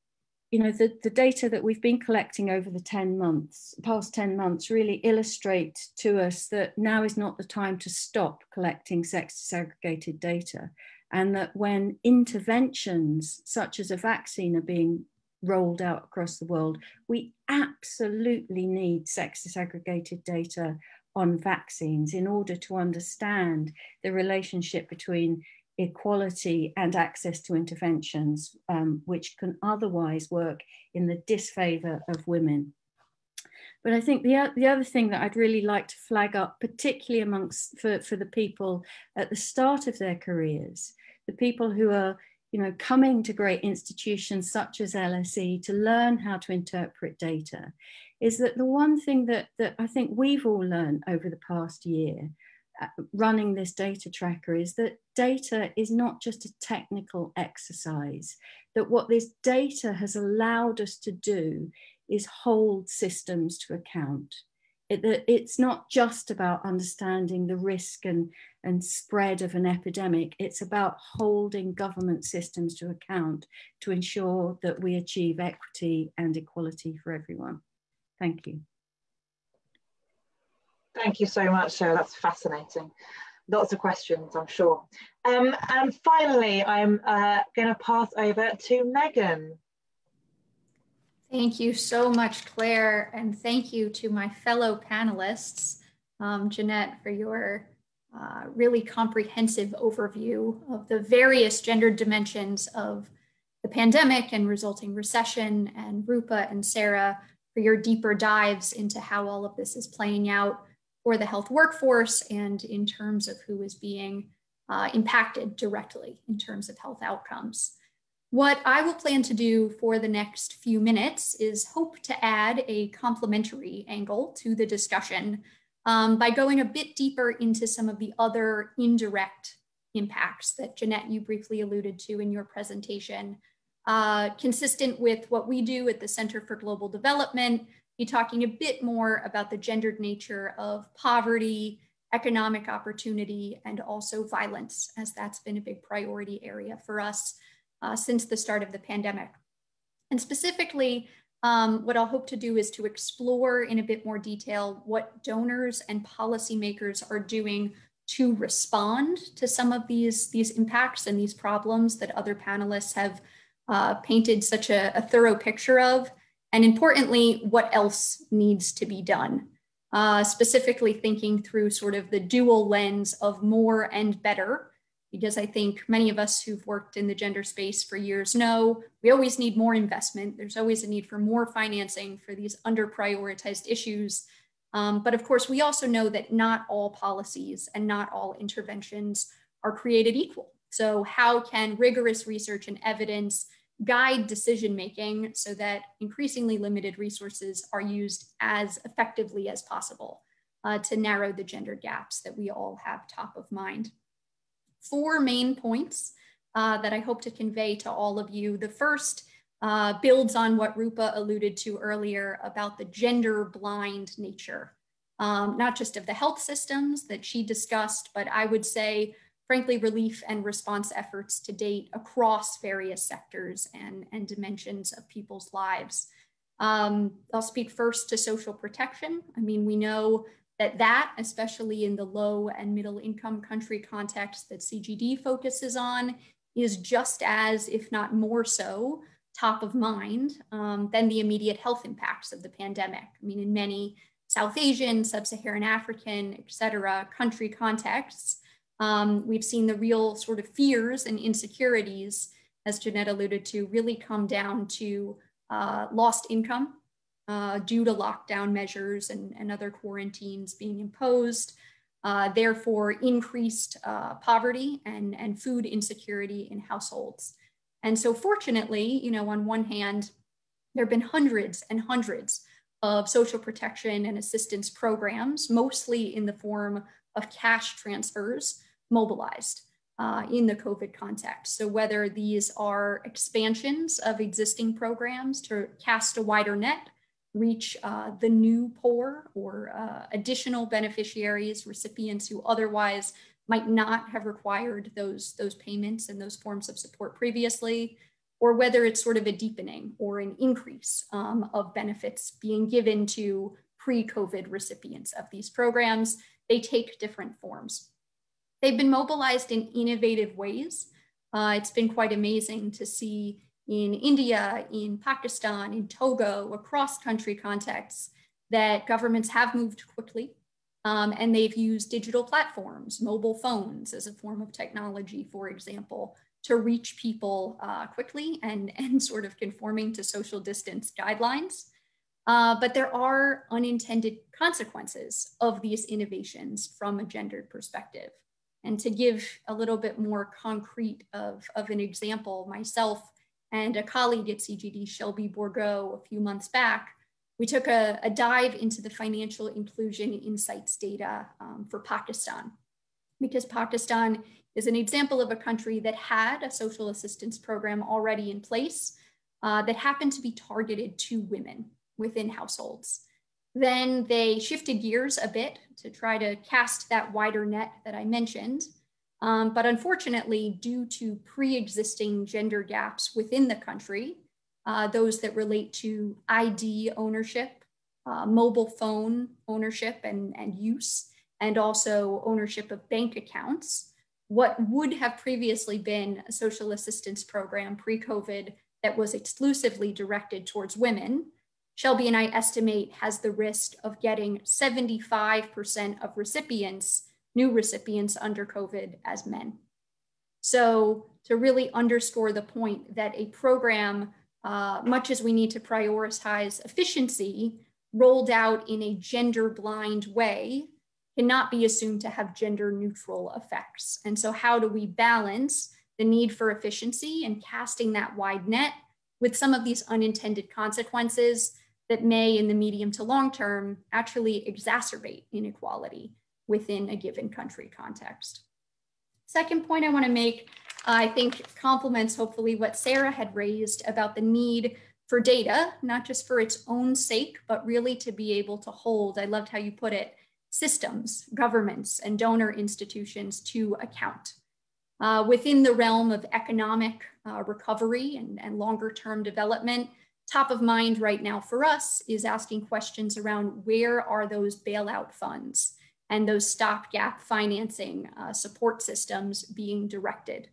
data that we've been collecting over the past 10 months really illustrate to us that now is not the time to stop collecting sex-segregated data, and that when interventions such as a vaccine are being rolled out across the world, we absolutely need sex-segregated data on vaccines in order to understand the relationship between equality and access to interventions, which can otherwise work in the disfavour of women. But I think the other thing that I'd really like to flag up, particularly for the people at the start of their careers, the people who are coming to great institutions such as LSE to learn how to interpret data, is that the one thing that I think we've all learned over the past year running this data tracker is that data is not just a technical exercise, that what this data has allowed us to do is hold systems to account. It's not just about understanding the risk and spread of an epidemic, it's about holding government systems to account to ensure that we achieve equity and equality for everyone. Thank you. Thank you so much, Sarah, that's fascinating. Lots of questions, I'm sure. And finally, I'm going to pass over to Megan. Thank you so much, Claire, and thank you to my fellow panelists, Ginette, for your really comprehensive overview of the various gender dimensions of the pandemic and resulting recession, and Roopa and Sarah for your deeper dives into how all of this is playing out for the health workforce and in terms of who is being impacted directly in terms of health outcomes. What I will plan to do for the next few minutes is hope to add a complementary angle to the discussion by going a bit deeper into some of the other indirect impacts that Ginette, you briefly alluded to in your presentation, consistent with what we do at the Center for Global Development. Be talking a bit more about the gendered nature of poverty, economic opportunity, and also violence, as that's been a big priority area for us since the start of the pandemic. And specifically, what I'll hope to do is to explore in a bit more detail what donors and policymakers are doing to respond to some of these impacts and these problems that other panelists have painted such a thorough picture of, and importantly, what else needs to be done, specifically thinking through sort of the dual lens of more and better, because I think many of us who've worked in the gender space for years know we always need more investment. There's always a need for more financing for these under-prioritized issues. But of course, we also know that not all policies and not all interventions are created equal. So how can rigorous research and evidence guide decision-making so that increasingly limited resources are used as effectively as possible to narrow the gender gaps that we all have top of mind? Four main points that I hope to convey to all of you. The first builds on what Roopa alluded to earlier about the gender-blind nature, not just of the health systems that she discussed, but I would say, frankly, relief and response efforts to date across various sectors and dimensions of people's lives. I'll speak first to social protection. I mean, we know that, especially in the low and middle income country context that CGD focuses on, is just as, if not more so, top of mind than the immediate health impacts of the pandemic. I mean, in many South Asian, Sub-Saharan African, et cetera, country contexts, we've seen the real sort of fears and insecurities, as Ginette alluded to, really come down to lost income due to lockdown measures and other quarantines being imposed, therefore increased poverty and food insecurity in households. And so fortunately, on one hand, there have been hundreds and hundreds of social protection and assistance programs, mostly in the form of cash transfers, mobilized in the COVID context. So whether these are expansions of existing programs to cast a wider net, reach the new poor or additional beneficiaries, recipients who otherwise might not have required those payments and those forms of support previously, or whether it's sort of a deepening or an increase of benefits being given to pre-COVID recipients of these programs, they take different forms. They've been mobilized in innovative ways. It's been quite amazing to see in India, in Pakistan, in Togo, across country contexts, that governments have moved quickly and they've used digital platforms, mobile phones as a form of technology, for example, to reach people quickly and sort of conforming to social distance guidelines. But there are unintended consequences of these innovations from a gendered perspective. And to give a little bit more concrete of an example, myself and a colleague at CGD, Shelby Borgo, a few months back, we took a dive into the financial inclusion insights data for Pakistan, because Pakistan is an example of a country that had a social assistance program already in place that happened to be targeted to women within households. Then they shifted gears a bit to try to cast that wider net that I mentioned. But unfortunately, due to pre-existing gender gaps within the country, those that relate to ID ownership, mobile phone ownership and use, and also ownership of bank accounts, what would have previously been a social assistance program pre-COVID that was exclusively directed towards women, Shelby and I estimate has the risk of getting 75% of recipients, new recipients under COVID, as men. So to really underscore the point that a program, much as we need to prioritize efficiency, rolled out in a gender-blind way cannot be assumed to have gender-neutral effects. And so how do we balance the need for efficiency and casting that wide net with some of these unintended consequences that may, in the medium to long term, actually exacerbate inequality within a given country context. Second point I want to make, I think, complements hopefully what Sarah had raised about the need for data, not just for its own sake, but really to be able to hold, I loved how you put it, systems, governments, and donor institutions to account. Within the realm of economic recovery and longer term development, top of mind right now for us is asking questions around where are those bailout funds and those stopgap financing support systems being directed.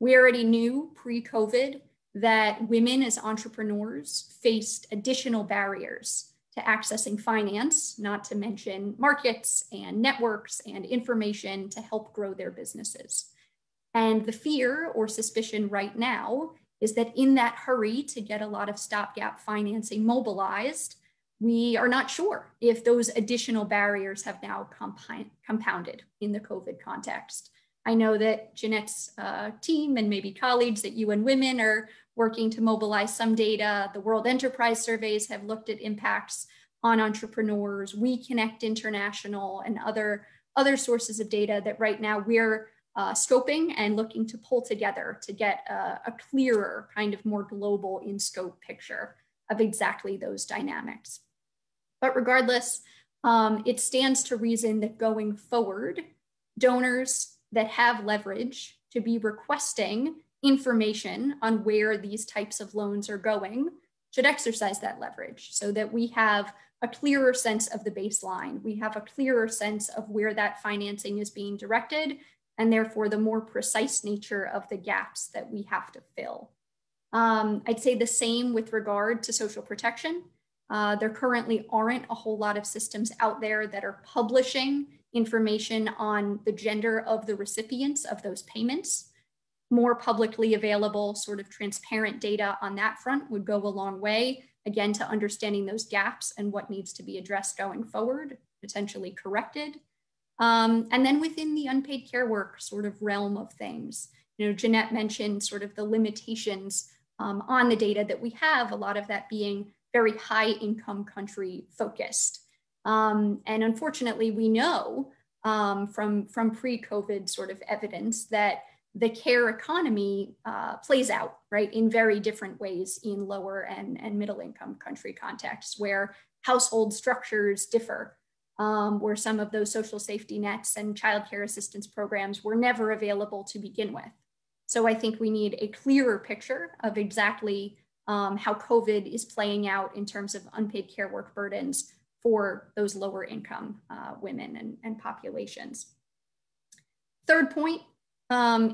We already knew pre-COVID that women as entrepreneurs faced additional barriers to accessing finance, not to mention markets and networks and information to help grow their businesses. And the fear or suspicion right now is that in that hurry to get a lot of stopgap financing mobilized, we are not sure if those additional barriers have now compounded in the COVID context. I know that Ginette's team and maybe colleagues at UN Women are working to mobilize some data. The World Enterprise Surveys have looked at impacts on entrepreneurs. We Connect International and other sources of data that right now we're scoping and looking to pull together to get a clearer, kind of more global in scope picture of exactly those dynamics. But regardless, it stands to reason that going forward, donors that have leverage to be requesting information on where these types of loans are going should exercise that leverage so that we have a clearer sense of the baseline. We have a clearer sense of where that financing is being directed, and therefore the more precise nature of the gaps that we have to fill. I'd say the same with regard to social protection. There currently aren't a whole lot of systems out there that are publishing information on the gender of the recipients of those payments. More publicly available, sort of transparent data on that front would go a long way, again, to understanding those gaps and what needs to be addressed going forward, potentially corrected. And then within the unpaid care work sort of realm of things, you know, Ginette mentioned sort of the limitations on the data that we have, a lot of that being very high income country focused. And unfortunately, we know from pre-COVID sort of evidence that the care economy plays out, right, in very different ways in lower and middle income country contexts where household structures differ, where some of those social safety nets and childcare assistance programs were never available to begin with. So I think we need a clearer picture of exactly how COVID is playing out in terms of unpaid care work burdens for those lower income women and populations. Third point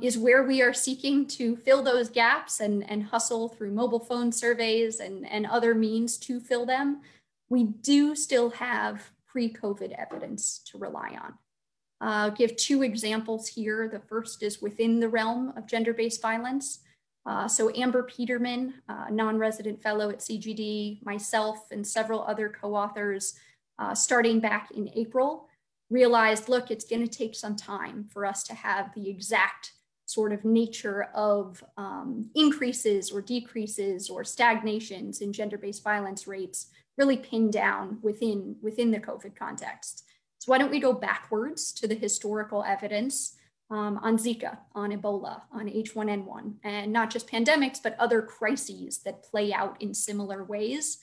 is where we are seeking to fill those gaps and hustle through mobile phone surveys and other means to fill them. We do still have pre-COVID evidence to rely on. I'll give two examples here. The first is within the realm of gender-based violence. So Amber Peterman, non-resident fellow at CGD, myself and several other co-authors, starting back in April, realized, look, it's going to take some time for us to have the exact sort of nature of increases or decreases or stagnations in gender-based violence rates really pinned down within the COVID context. So why don't we go backwards to the historical evidence on Zika, on Ebola, on H1N1, and not just pandemics, but other crises that play out in similar ways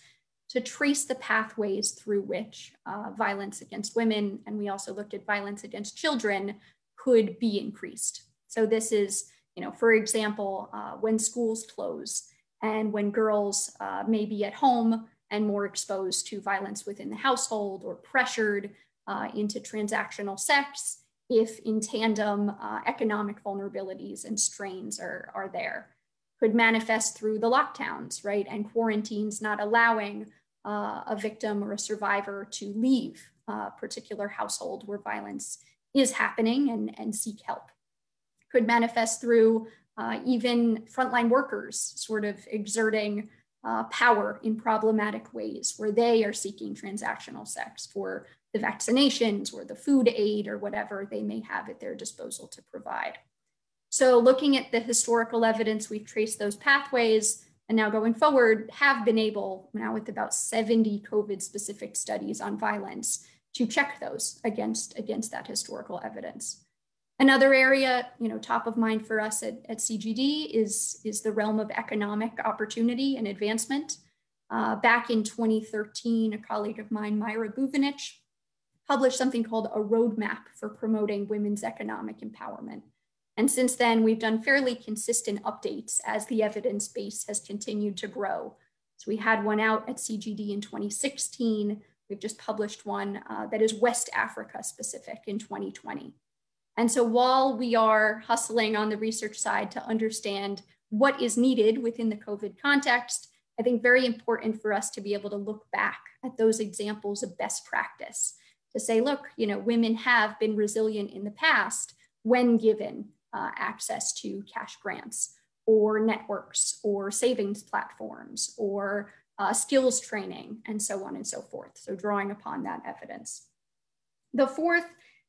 to trace the pathways through which violence against women, and we also looked at violence against children, could be increased. So this is, you know, for example, when schools close and when girls may be at home and more exposed to violence within the household or pressured into transactional sex, if in tandem economic vulnerabilities and strains are there. Could manifest through the lockdowns, right? And quarantines not allowing a victim or a survivor to leave a particular household where violence is happening and seek help. Could manifest through even frontline workers sort of exerting power in problematic ways where they are seeking transactional sex for the vaccinations or the food aid or whatever they may have at their disposal to provide. So looking at the historical evidence, we've traced those pathways and now going forward have been able, now with about 70 COVID specific studies on violence, to check those against that historical evidence. Another area, you know, top of mind for us at CGD is the realm of economic opportunity and advancement. Back in 2013, a colleague of mine, Myra Buvinich, published something called A Roadmap for Promoting Women's Economic Empowerment. And since then, we've done fairly consistent updates as the evidence base has continued to grow. So we had one out at CGD in 2016. We've just published one that is West Africa specific in 2020. And so while we are hustling on the research side to understand what is needed within the COVID context, I think very important for us to be able to look back at those examples of best practice. To say, look, you know, women have been resilient in the past when given access to cash grants or networks or savings platforms or skills training and so on and so forth. So drawing upon that evidence. The fourth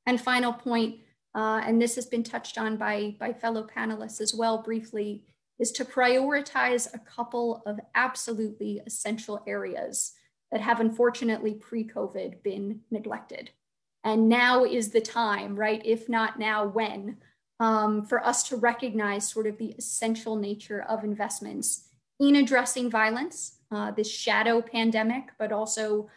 and final point, and this has been touched on by fellow panelists as well briefly, is to prioritize a couple of absolutely essential areas that have unfortunately pre-COVID been neglected. And now is the time, right? If not now, when? For us to recognize sort of the essential nature of investments in addressing violence, this shadow pandemic, but also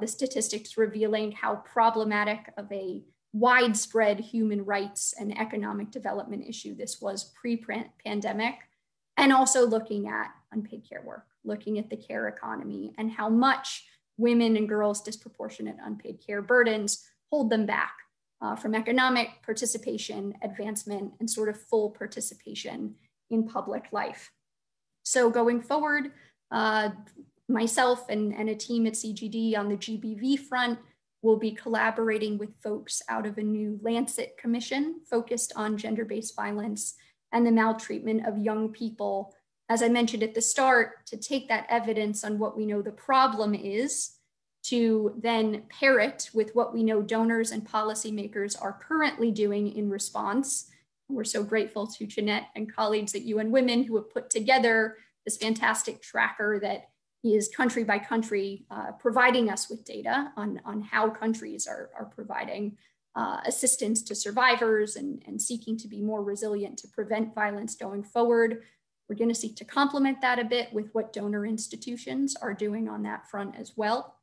the statistics revealing how problematic of a widespread human rights and economic development issue this was pre-pandemic, and also looking at unpaid care work, looking at the care economy and how much women and girls' disproportionate unpaid care burdens hold them back from economic participation, advancement, and sort of full participation in public life. So going forward, myself and a team at CGD on the GBV front will be collaborating with folks out of a new Lancet Commission focused on gender-based violence and the maltreatment of young people, as I mentioned at the start, to take that evidence on what we know the problem is, to then pair it with what we know donors and policymakers are currently doing in response. We're so grateful to Ginette and colleagues at UN Women who have put together this fantastic tracker that is country by country providing us with data on how countries are providing assistance to survivors and seeking to be more resilient to prevent violence going forward. We're going to seek to complement that a bit with what donor institutions are doing on that front as well.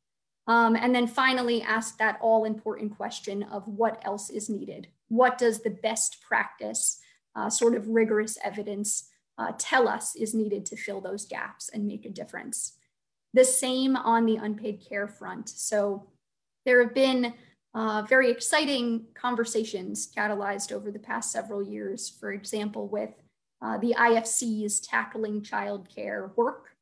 And then finally, ask that all-important question of what else is needed. What does the best practice, sort of rigorous evidence tell us is needed to fill those gaps and make a difference? The same on the unpaid care front. So there have been very exciting conversations catalyzed over the past several years, for example, with the IFC's Tackling Childcare work.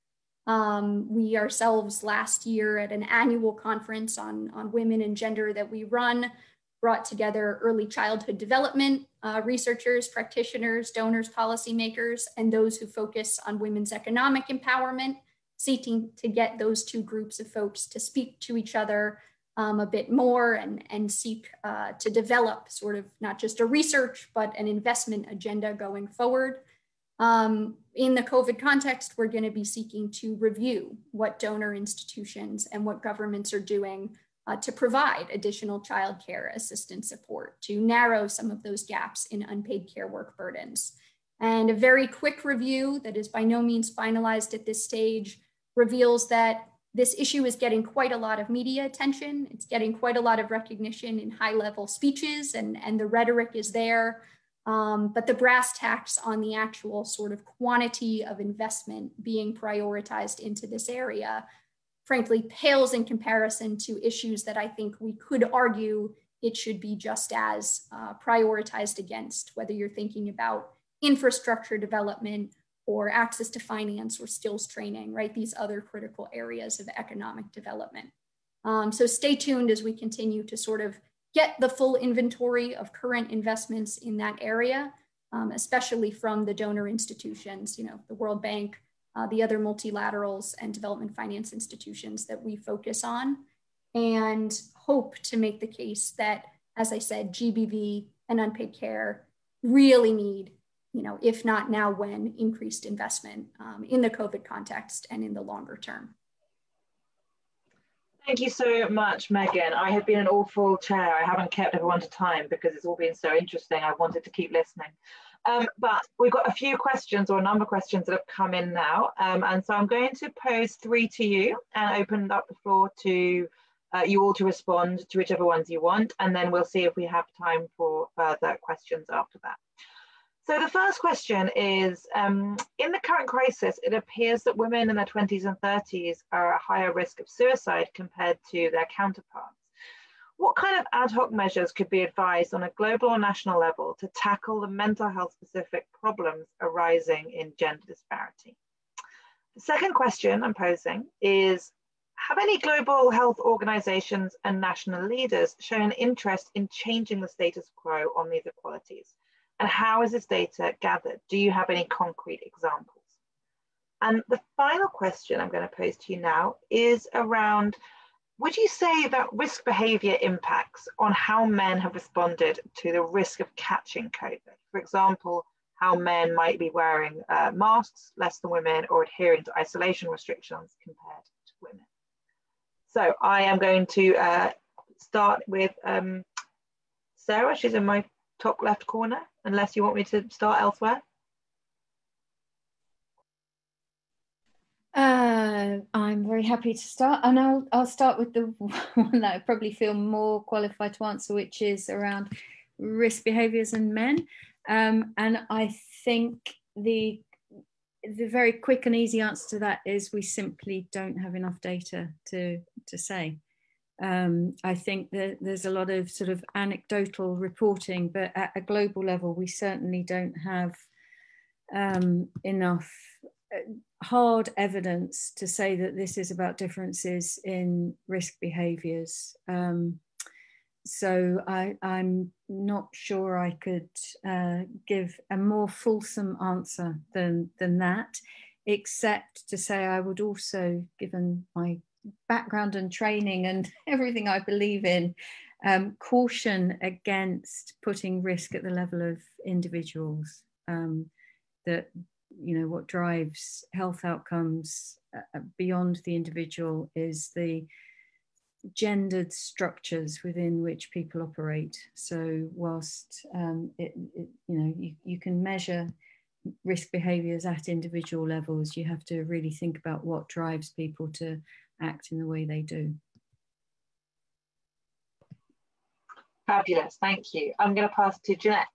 We ourselves last year at an annual conference on women and gender that we run brought together early childhood development researchers, practitioners, donors, policymakers, and those who focus on women's economic empowerment, seeking to get those two groups of folks to speak to each other a bit more and seek to develop sort of not just a research, but an investment agenda going forward. In the COVID context, we're going to be seeking to review what donor institutions and what governments are doing to provide additional childcare assistance support to narrow some of those gaps in unpaid care work burdens. And a very quick review that is by no means finalized at this stage reveals that this issue is getting quite a lot of media attention. It's getting quite a lot of recognition in high-level speeches, and the rhetoric is there. But the brass tacks on the actual sort of quantity of investment being prioritized into this area, frankly, pales in comparison to issues that I think we could argue it should be just as prioritized against, whether you're thinking about infrastructure development or access to finance or skills training, right? These other critical areas of economic development. So stay tuned as we continue to sort of get the full inventory of current investments in that area, especially from the donor institutions, you know, the World Bank, the other multilaterals and development finance institutions that we focus on, and hope to make the case that, as I said, GBV and unpaid care really need, you know, if not now when, increased investment in the COVID context and in the longer term. Thank you so much, Megan. I have been an awful chair. I haven't kept everyone to time because it's all been so interesting. I wanted to keep listening. But we've got a few questions, or a number of questions that have come in now. And so I'm going to pose three to you and open up the floor to you all to respond to whichever ones you want. And then we'll see if we have time for further questions after that. So the first question is, in the current crisis, it appears that women in their 20s and 30s are at higher risk of suicide compared to their counterparts. What kind of ad hoc measures could be advised on a global or national level to tackle the mental health specific problems arising in gender disparity? The second question I'm posing is, have any global health organizations and national leaders shown interest in changing the status quo on these inequalities? And how is this data gathered? Do you have any concrete examples? And the final question I'm going to pose to you now is around, would you say that risk behavior impacts on how men have responded to the risk of catching COVID? For example, how men might be wearing masks less than women or adhering to isolation restrictions compared to women. So I am going to start with Sarah. She's in my top left corner, unless you want me to start elsewhere. I'm very happy to start, and I'll start with the one that I probably feel more qualified to answer, which is around risk behaviours in men. And I think the very quick and easy answer to that is we simply don't have enough data to say. I think that there's a lot of sort of anecdotal reporting, but at a global level, we certainly don't have enough hard evidence to say that this is about differences in risk behaviours. So I'm not sure I could give a more fulsome answer than that, except to say I would also, given my background and training and everything I believe in, caution against putting risk at the level of individuals. That, you know, what drives health outcomes beyond the individual is the gendered structures within which people operate. So whilst you can measure risk behaviours at individual levels, you have to really think about what drives people to act in the way they do. Fabulous, thank you. I'm going to pass to Ginette.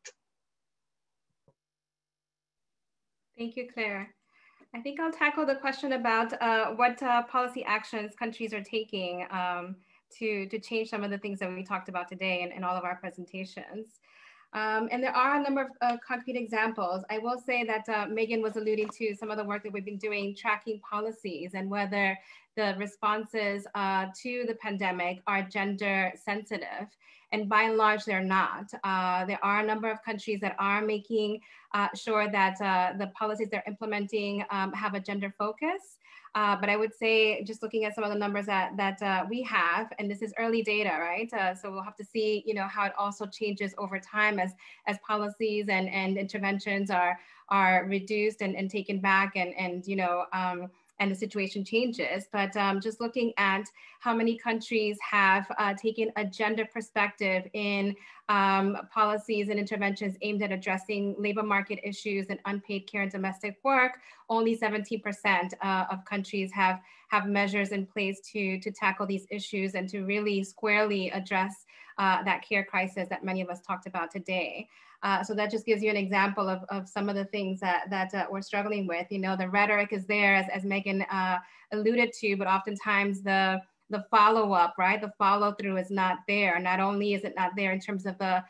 Thank you, Claire. I think I'll tackle the question about what policy actions countries are taking to change some of the things that we talked about today in all of our presentations. And there are a number of concrete examples. I will say that Megan was alluding to some of the work that we've been doing tracking policies and whether the responses to the pandemic are gender sensitive. And by and large, they're not. There are a number of countries that are making sure that the policies they're implementing have a gender focus. But I would say, just looking at some of the numbers that we have, and this is early data, right? So we'll have to see, how it also changes over time as policies and interventions are reduced and taken back and the situation changes. But just looking at how many countries have taken a gender perspective in policies and interventions aimed at addressing labor market issues and unpaid care and domestic work, only 17% of countries have measures in place to tackle these issues and to really squarely address that care crisis that many of us talked about today. So that just gives you an example of some of the things that we're struggling with. The rhetoric is there, as Megan alluded to, but oftentimes the follow-up, right? The follow-through is not there. Not only is it not there in terms of the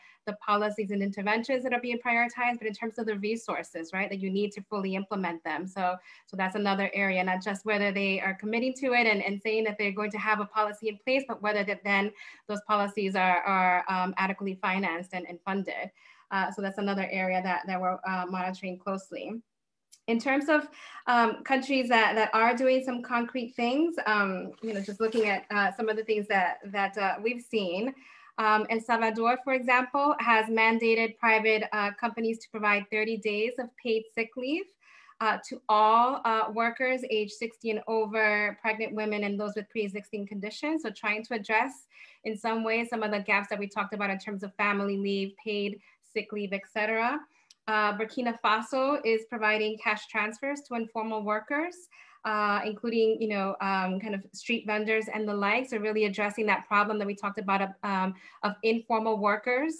policies and interventions that are being prioritized, but in terms of the resources, right? That you need to fully implement them. So that's another area, not just whether they are committing to it and saying that they're going to have a policy in place, but whether that then those policies are adequately financed and funded. So that's another area that we're monitoring closely. In terms of countries that are doing some concrete things, just looking at some of the things that we've seen, El Salvador, for example, has mandated private companies to provide 30 days of paid sick leave to all workers aged 60 and over, pregnant women, and those with pre-existing conditions. So trying to address in some way some of the gaps that we talked about in terms of family leave, paid sick leave, etc. Burkina Faso is providing cash transfers to informal workers, including, kind of street vendors and the like. So really addressing that problem that we talked about of informal workers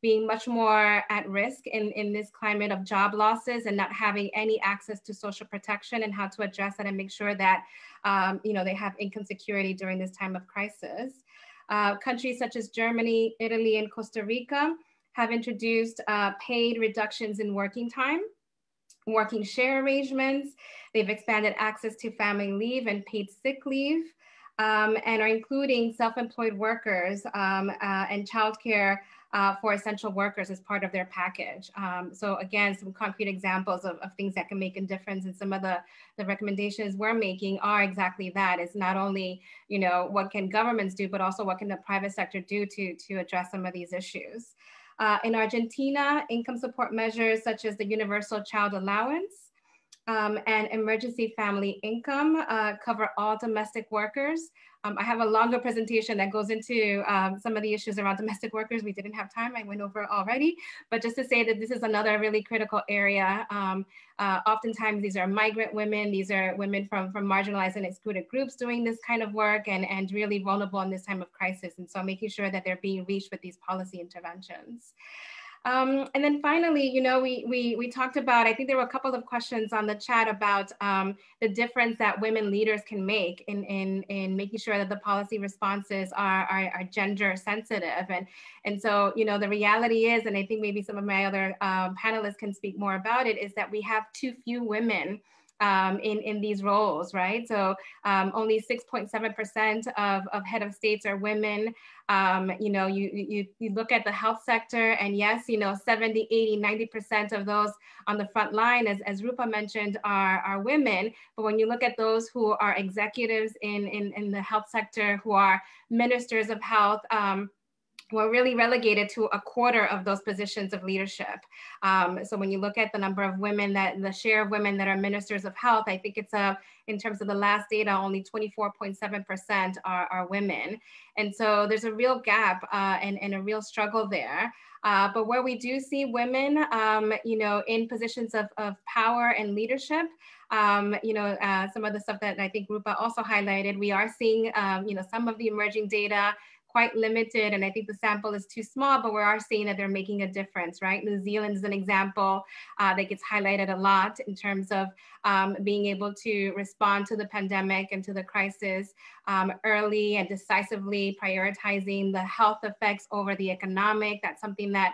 being much more at risk in this climate of job losses and not having any access to social protection, and how to address that and make sure that, they have income security during this time of crisis. Countries such as Germany, Italy, and Costa Rica have introduced paid reductions in working time, working share arrangements. They've expanded access to family leave and paid sick leave, and are including self-employed workers and childcare for essential workers as part of their package. So again, some concrete examples of things that can make a difference, and some of the recommendations we're making are exactly that. It's not only, what can governments do, but also what can the private sector do to address some of these issues. In Argentina, income support measures such as the universal child allowance and emergency family income cover all domestic workers. I have a longer presentation that goes into some of the issues around domestic workers. We didn't have time, I went over already, but just to say that this is another really critical area. Oftentimes these are migrant women, these are women from marginalized and excluded groups doing this kind of work and really vulnerable in this time of crisis. And so making sure that they're being reached with these policy interventions. And then finally, we talked about, I think there were a couple of questions on the chat about the difference that women leaders can make in making sure that the policy responses are gender sensitive. And so, the reality is, and I think maybe some of my other panelists can speak more about it, is that we have too few women in these roles, right? So only 6.7% of head of states are women. You look at the health sector, and yes, 70, 80, 90% of those on the front line, as Roopa mentioned, are women. But when you look at those who are executives in the health sector, who are ministers of health, we're really relegated to a quarter of those positions of leadership. So when you look at the number of women, the share of women that are ministers of health, I think it's in terms of the last data, only 24.7% are women. And so there's a real gap and a real struggle there. But where we do see women, you know, in positions of power and leadership, you know, some of the stuff that I think Roopa also highlighted, we are seeing, you know, some of the emerging data quite limited, and I think the sample is too small, but we are seeing that they're making a difference, right? New Zealand is an example that gets highlighted a lot in terms of being able to respond to the pandemic and to the crisis early and decisively, prioritizing the health effects over the economic. That's something that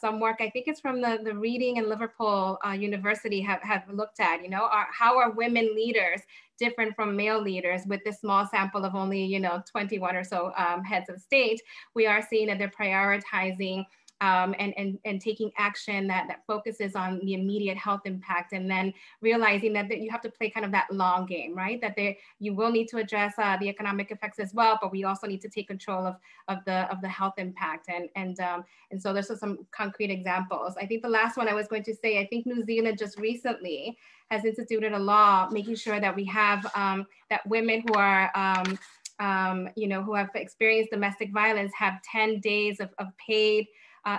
some work, I think it's from the Reading and Liverpool University have looked at, you know, how are women leaders different from male leaders with this small sample of only, you know, 21 or so heads of state. We are seeing that they're prioritizing and taking action that focuses on the immediate health impact, and then realizing that you have to play kind of that long game, right? That you will need to address the economic effects as well, but we also need to take control of the health impact, and so there's some concrete examples. I think the last one I was going to say, I think New Zealand just recently has instituted a law making sure that we have that women who are you know, who have experienced domestic violence have 10 days of paid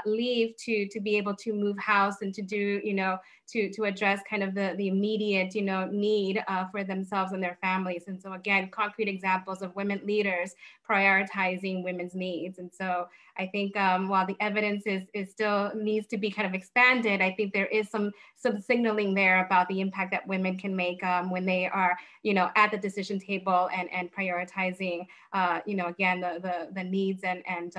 leave to be able to move house and to do, you know, to address kind of the immediate, you know, need for themselves and their families. And so again, concrete examples of women leaders prioritizing women's needs. And so I think while the evidence is still needs to be kind of expanded, I think there is some signaling there about the impact that women can make when they are, you know, at the decision table and prioritizing, you know, again, the needs and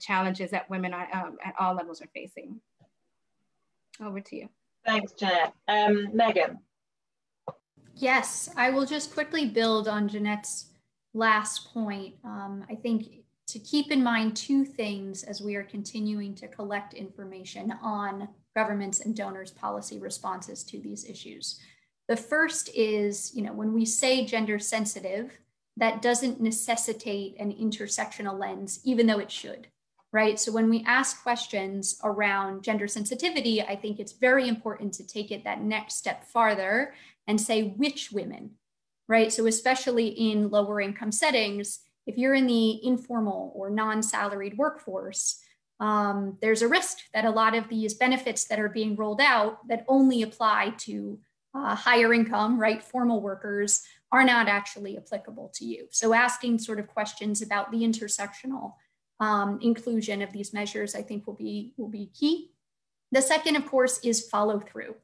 challenges that women are, at all levels are facing. Over to you. Thanks, Ginette. Megan. Yes, I will just quickly build on Ginette's last point. I think to keep in mind two things as we are continuing to collect information on governments and donors' policy responses to these issues. The first is, you know, when we say gender sensitive, that doesn't necessitate an intersectional lens, even though it should, right? So when we ask questions around gender sensitivity, I think it's very important to take it that next step farther and say which women, right? So especially in lower income settings, if you're in the informal or non-salaried workforce, there's a risk that a lot of these benefits that are being rolled out that only apply to higher income, right, formal workers are not actually applicable to you. So asking sort of questions about the intersectional inclusion of these measures, I think will be key. The second, of course, is follow through,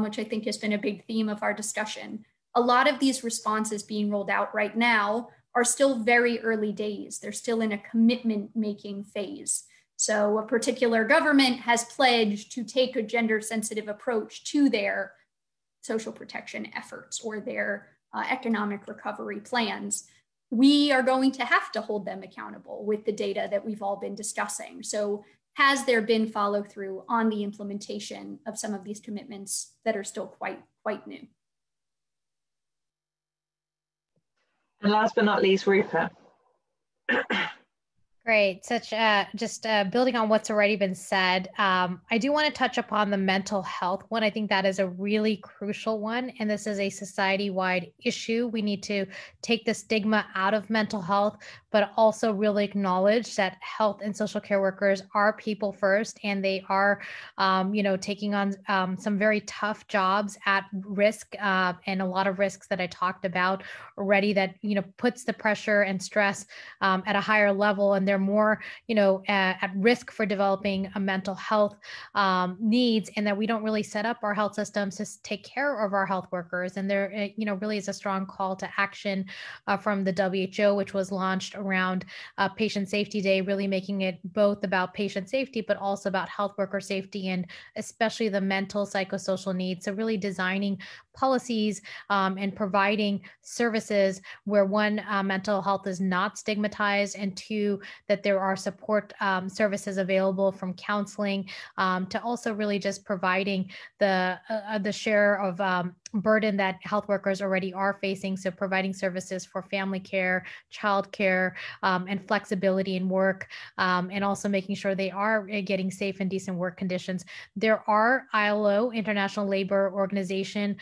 which I think has been a big theme of our discussion. A lot of these responses being rolled out right now are still very early days. They're still in a commitment making phase. So a particular government has pledged to take a gender sensitive approach to their social protection efforts or their economic recovery plans. We are going to have to hold them accountable with the data that we've all been discussing. So has there been follow through on the implementation of some of these commitments that are still quite new? And last but not least, Roopa. Great. Such just building on what's already been said, I do want to touch upon the mental health one. I think that is a really crucial one, and this is a society-wide issue. We need to take the stigma out of mental health, but also really acknowledge that health and social care workers are people first, and they are, you know, taking on some very tough jobs at risk, and a lot of risks that I talked about already. That, you know, puts the pressure and stress at a higher level, and they're more, you know, at risk for developing a mental health needs, and that we don't really set up our health systems to take care of our health workers. And there, you know, really is a strong call to action from the WHO, which was launched around Patient Safety Day, really making it both about patient safety, but also about health worker safety, and especially the mental psychosocial needs. So really designing policies and providing services where one, mental health is not stigmatized, and two, that there are support services available from counseling to also really just providing the share of burden that health workers already are facing. So providing services for family care, childcare, and flexibility in work, and also making sure they are getting safe and decent work conditions. There are ILO, International Labor Organization,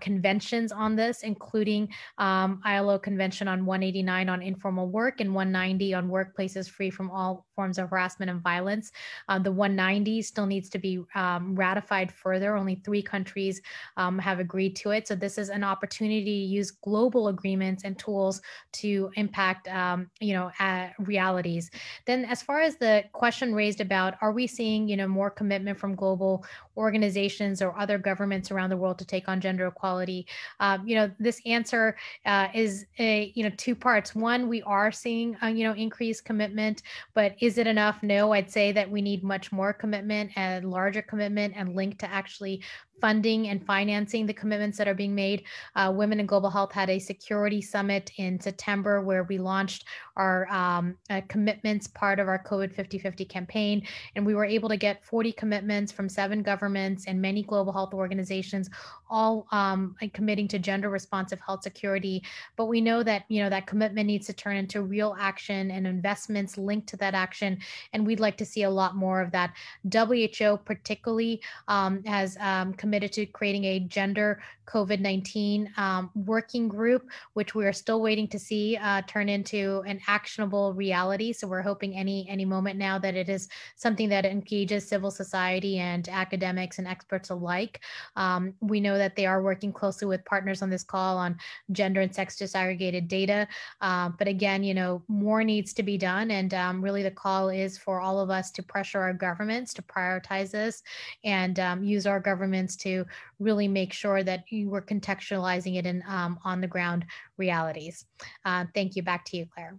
conventions on this, including ILO Convention on 189 on informal work and 190 on workplaces free from all forms of harassment and violence. The 190 still needs to be ratified further. Only 3 countries have agreed to it. So this is an opportunity to use global agreements and tools to impact, realities. Then as far as the question raised about, are we seeing, more commitment from global organizations or other governments around the world to take on gender equality? This answer is, two parts. One, we are seeing, increased commitment, but is it enough? No, I'd say that we need much more commitment and larger commitment and link to actually funding and financing the commitments that are being made. Women in Global Health had a security summit in September where we launched our commitments part of our COVID 50/50 campaign. And we were able to get 40 commitments from 7 governments and many global health organizations, all committing to gender responsive health security. But we know that, that commitment needs to turn into real action and investments linked to that action. And we'd like to see a lot more of that. WHO particularly has committed to creating a gender COVID-19 working group, which we are still waiting to see turn into an actionable reality. So we're hoping any moment now that it is something that engages civil society and academics and experts alike. We know that they are working closely with partners on this call on gender and sex disaggregated data. But again, more needs to be done. And really the call is for all of us to pressure our governments to prioritize this and use our governments to really make sure that we're contextualizing it in on the ground realities. Thank you. Back to you, Claire.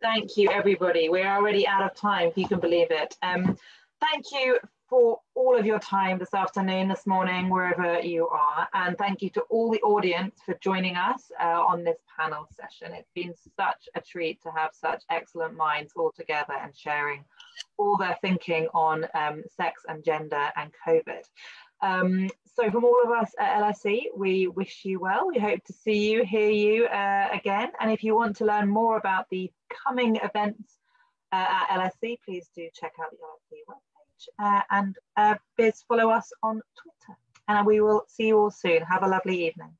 Thank you, everybody. We're already out of time, if you can believe it. Thank you for all of your time this afternoon, this morning, wherever you are. And thank you to all the audience for joining us on this panel session. It's been such a treat to have such excellent minds all together and sharing all their thinking on sex and gender and COVID. So from all of us at LSE, we wish you well. We hope to see you, hear you again. And if you want to learn more about the coming events at LSE, please do check out the LSE webpage and please follow us on Twitter. And we will see you all soon. Have a lovely evening.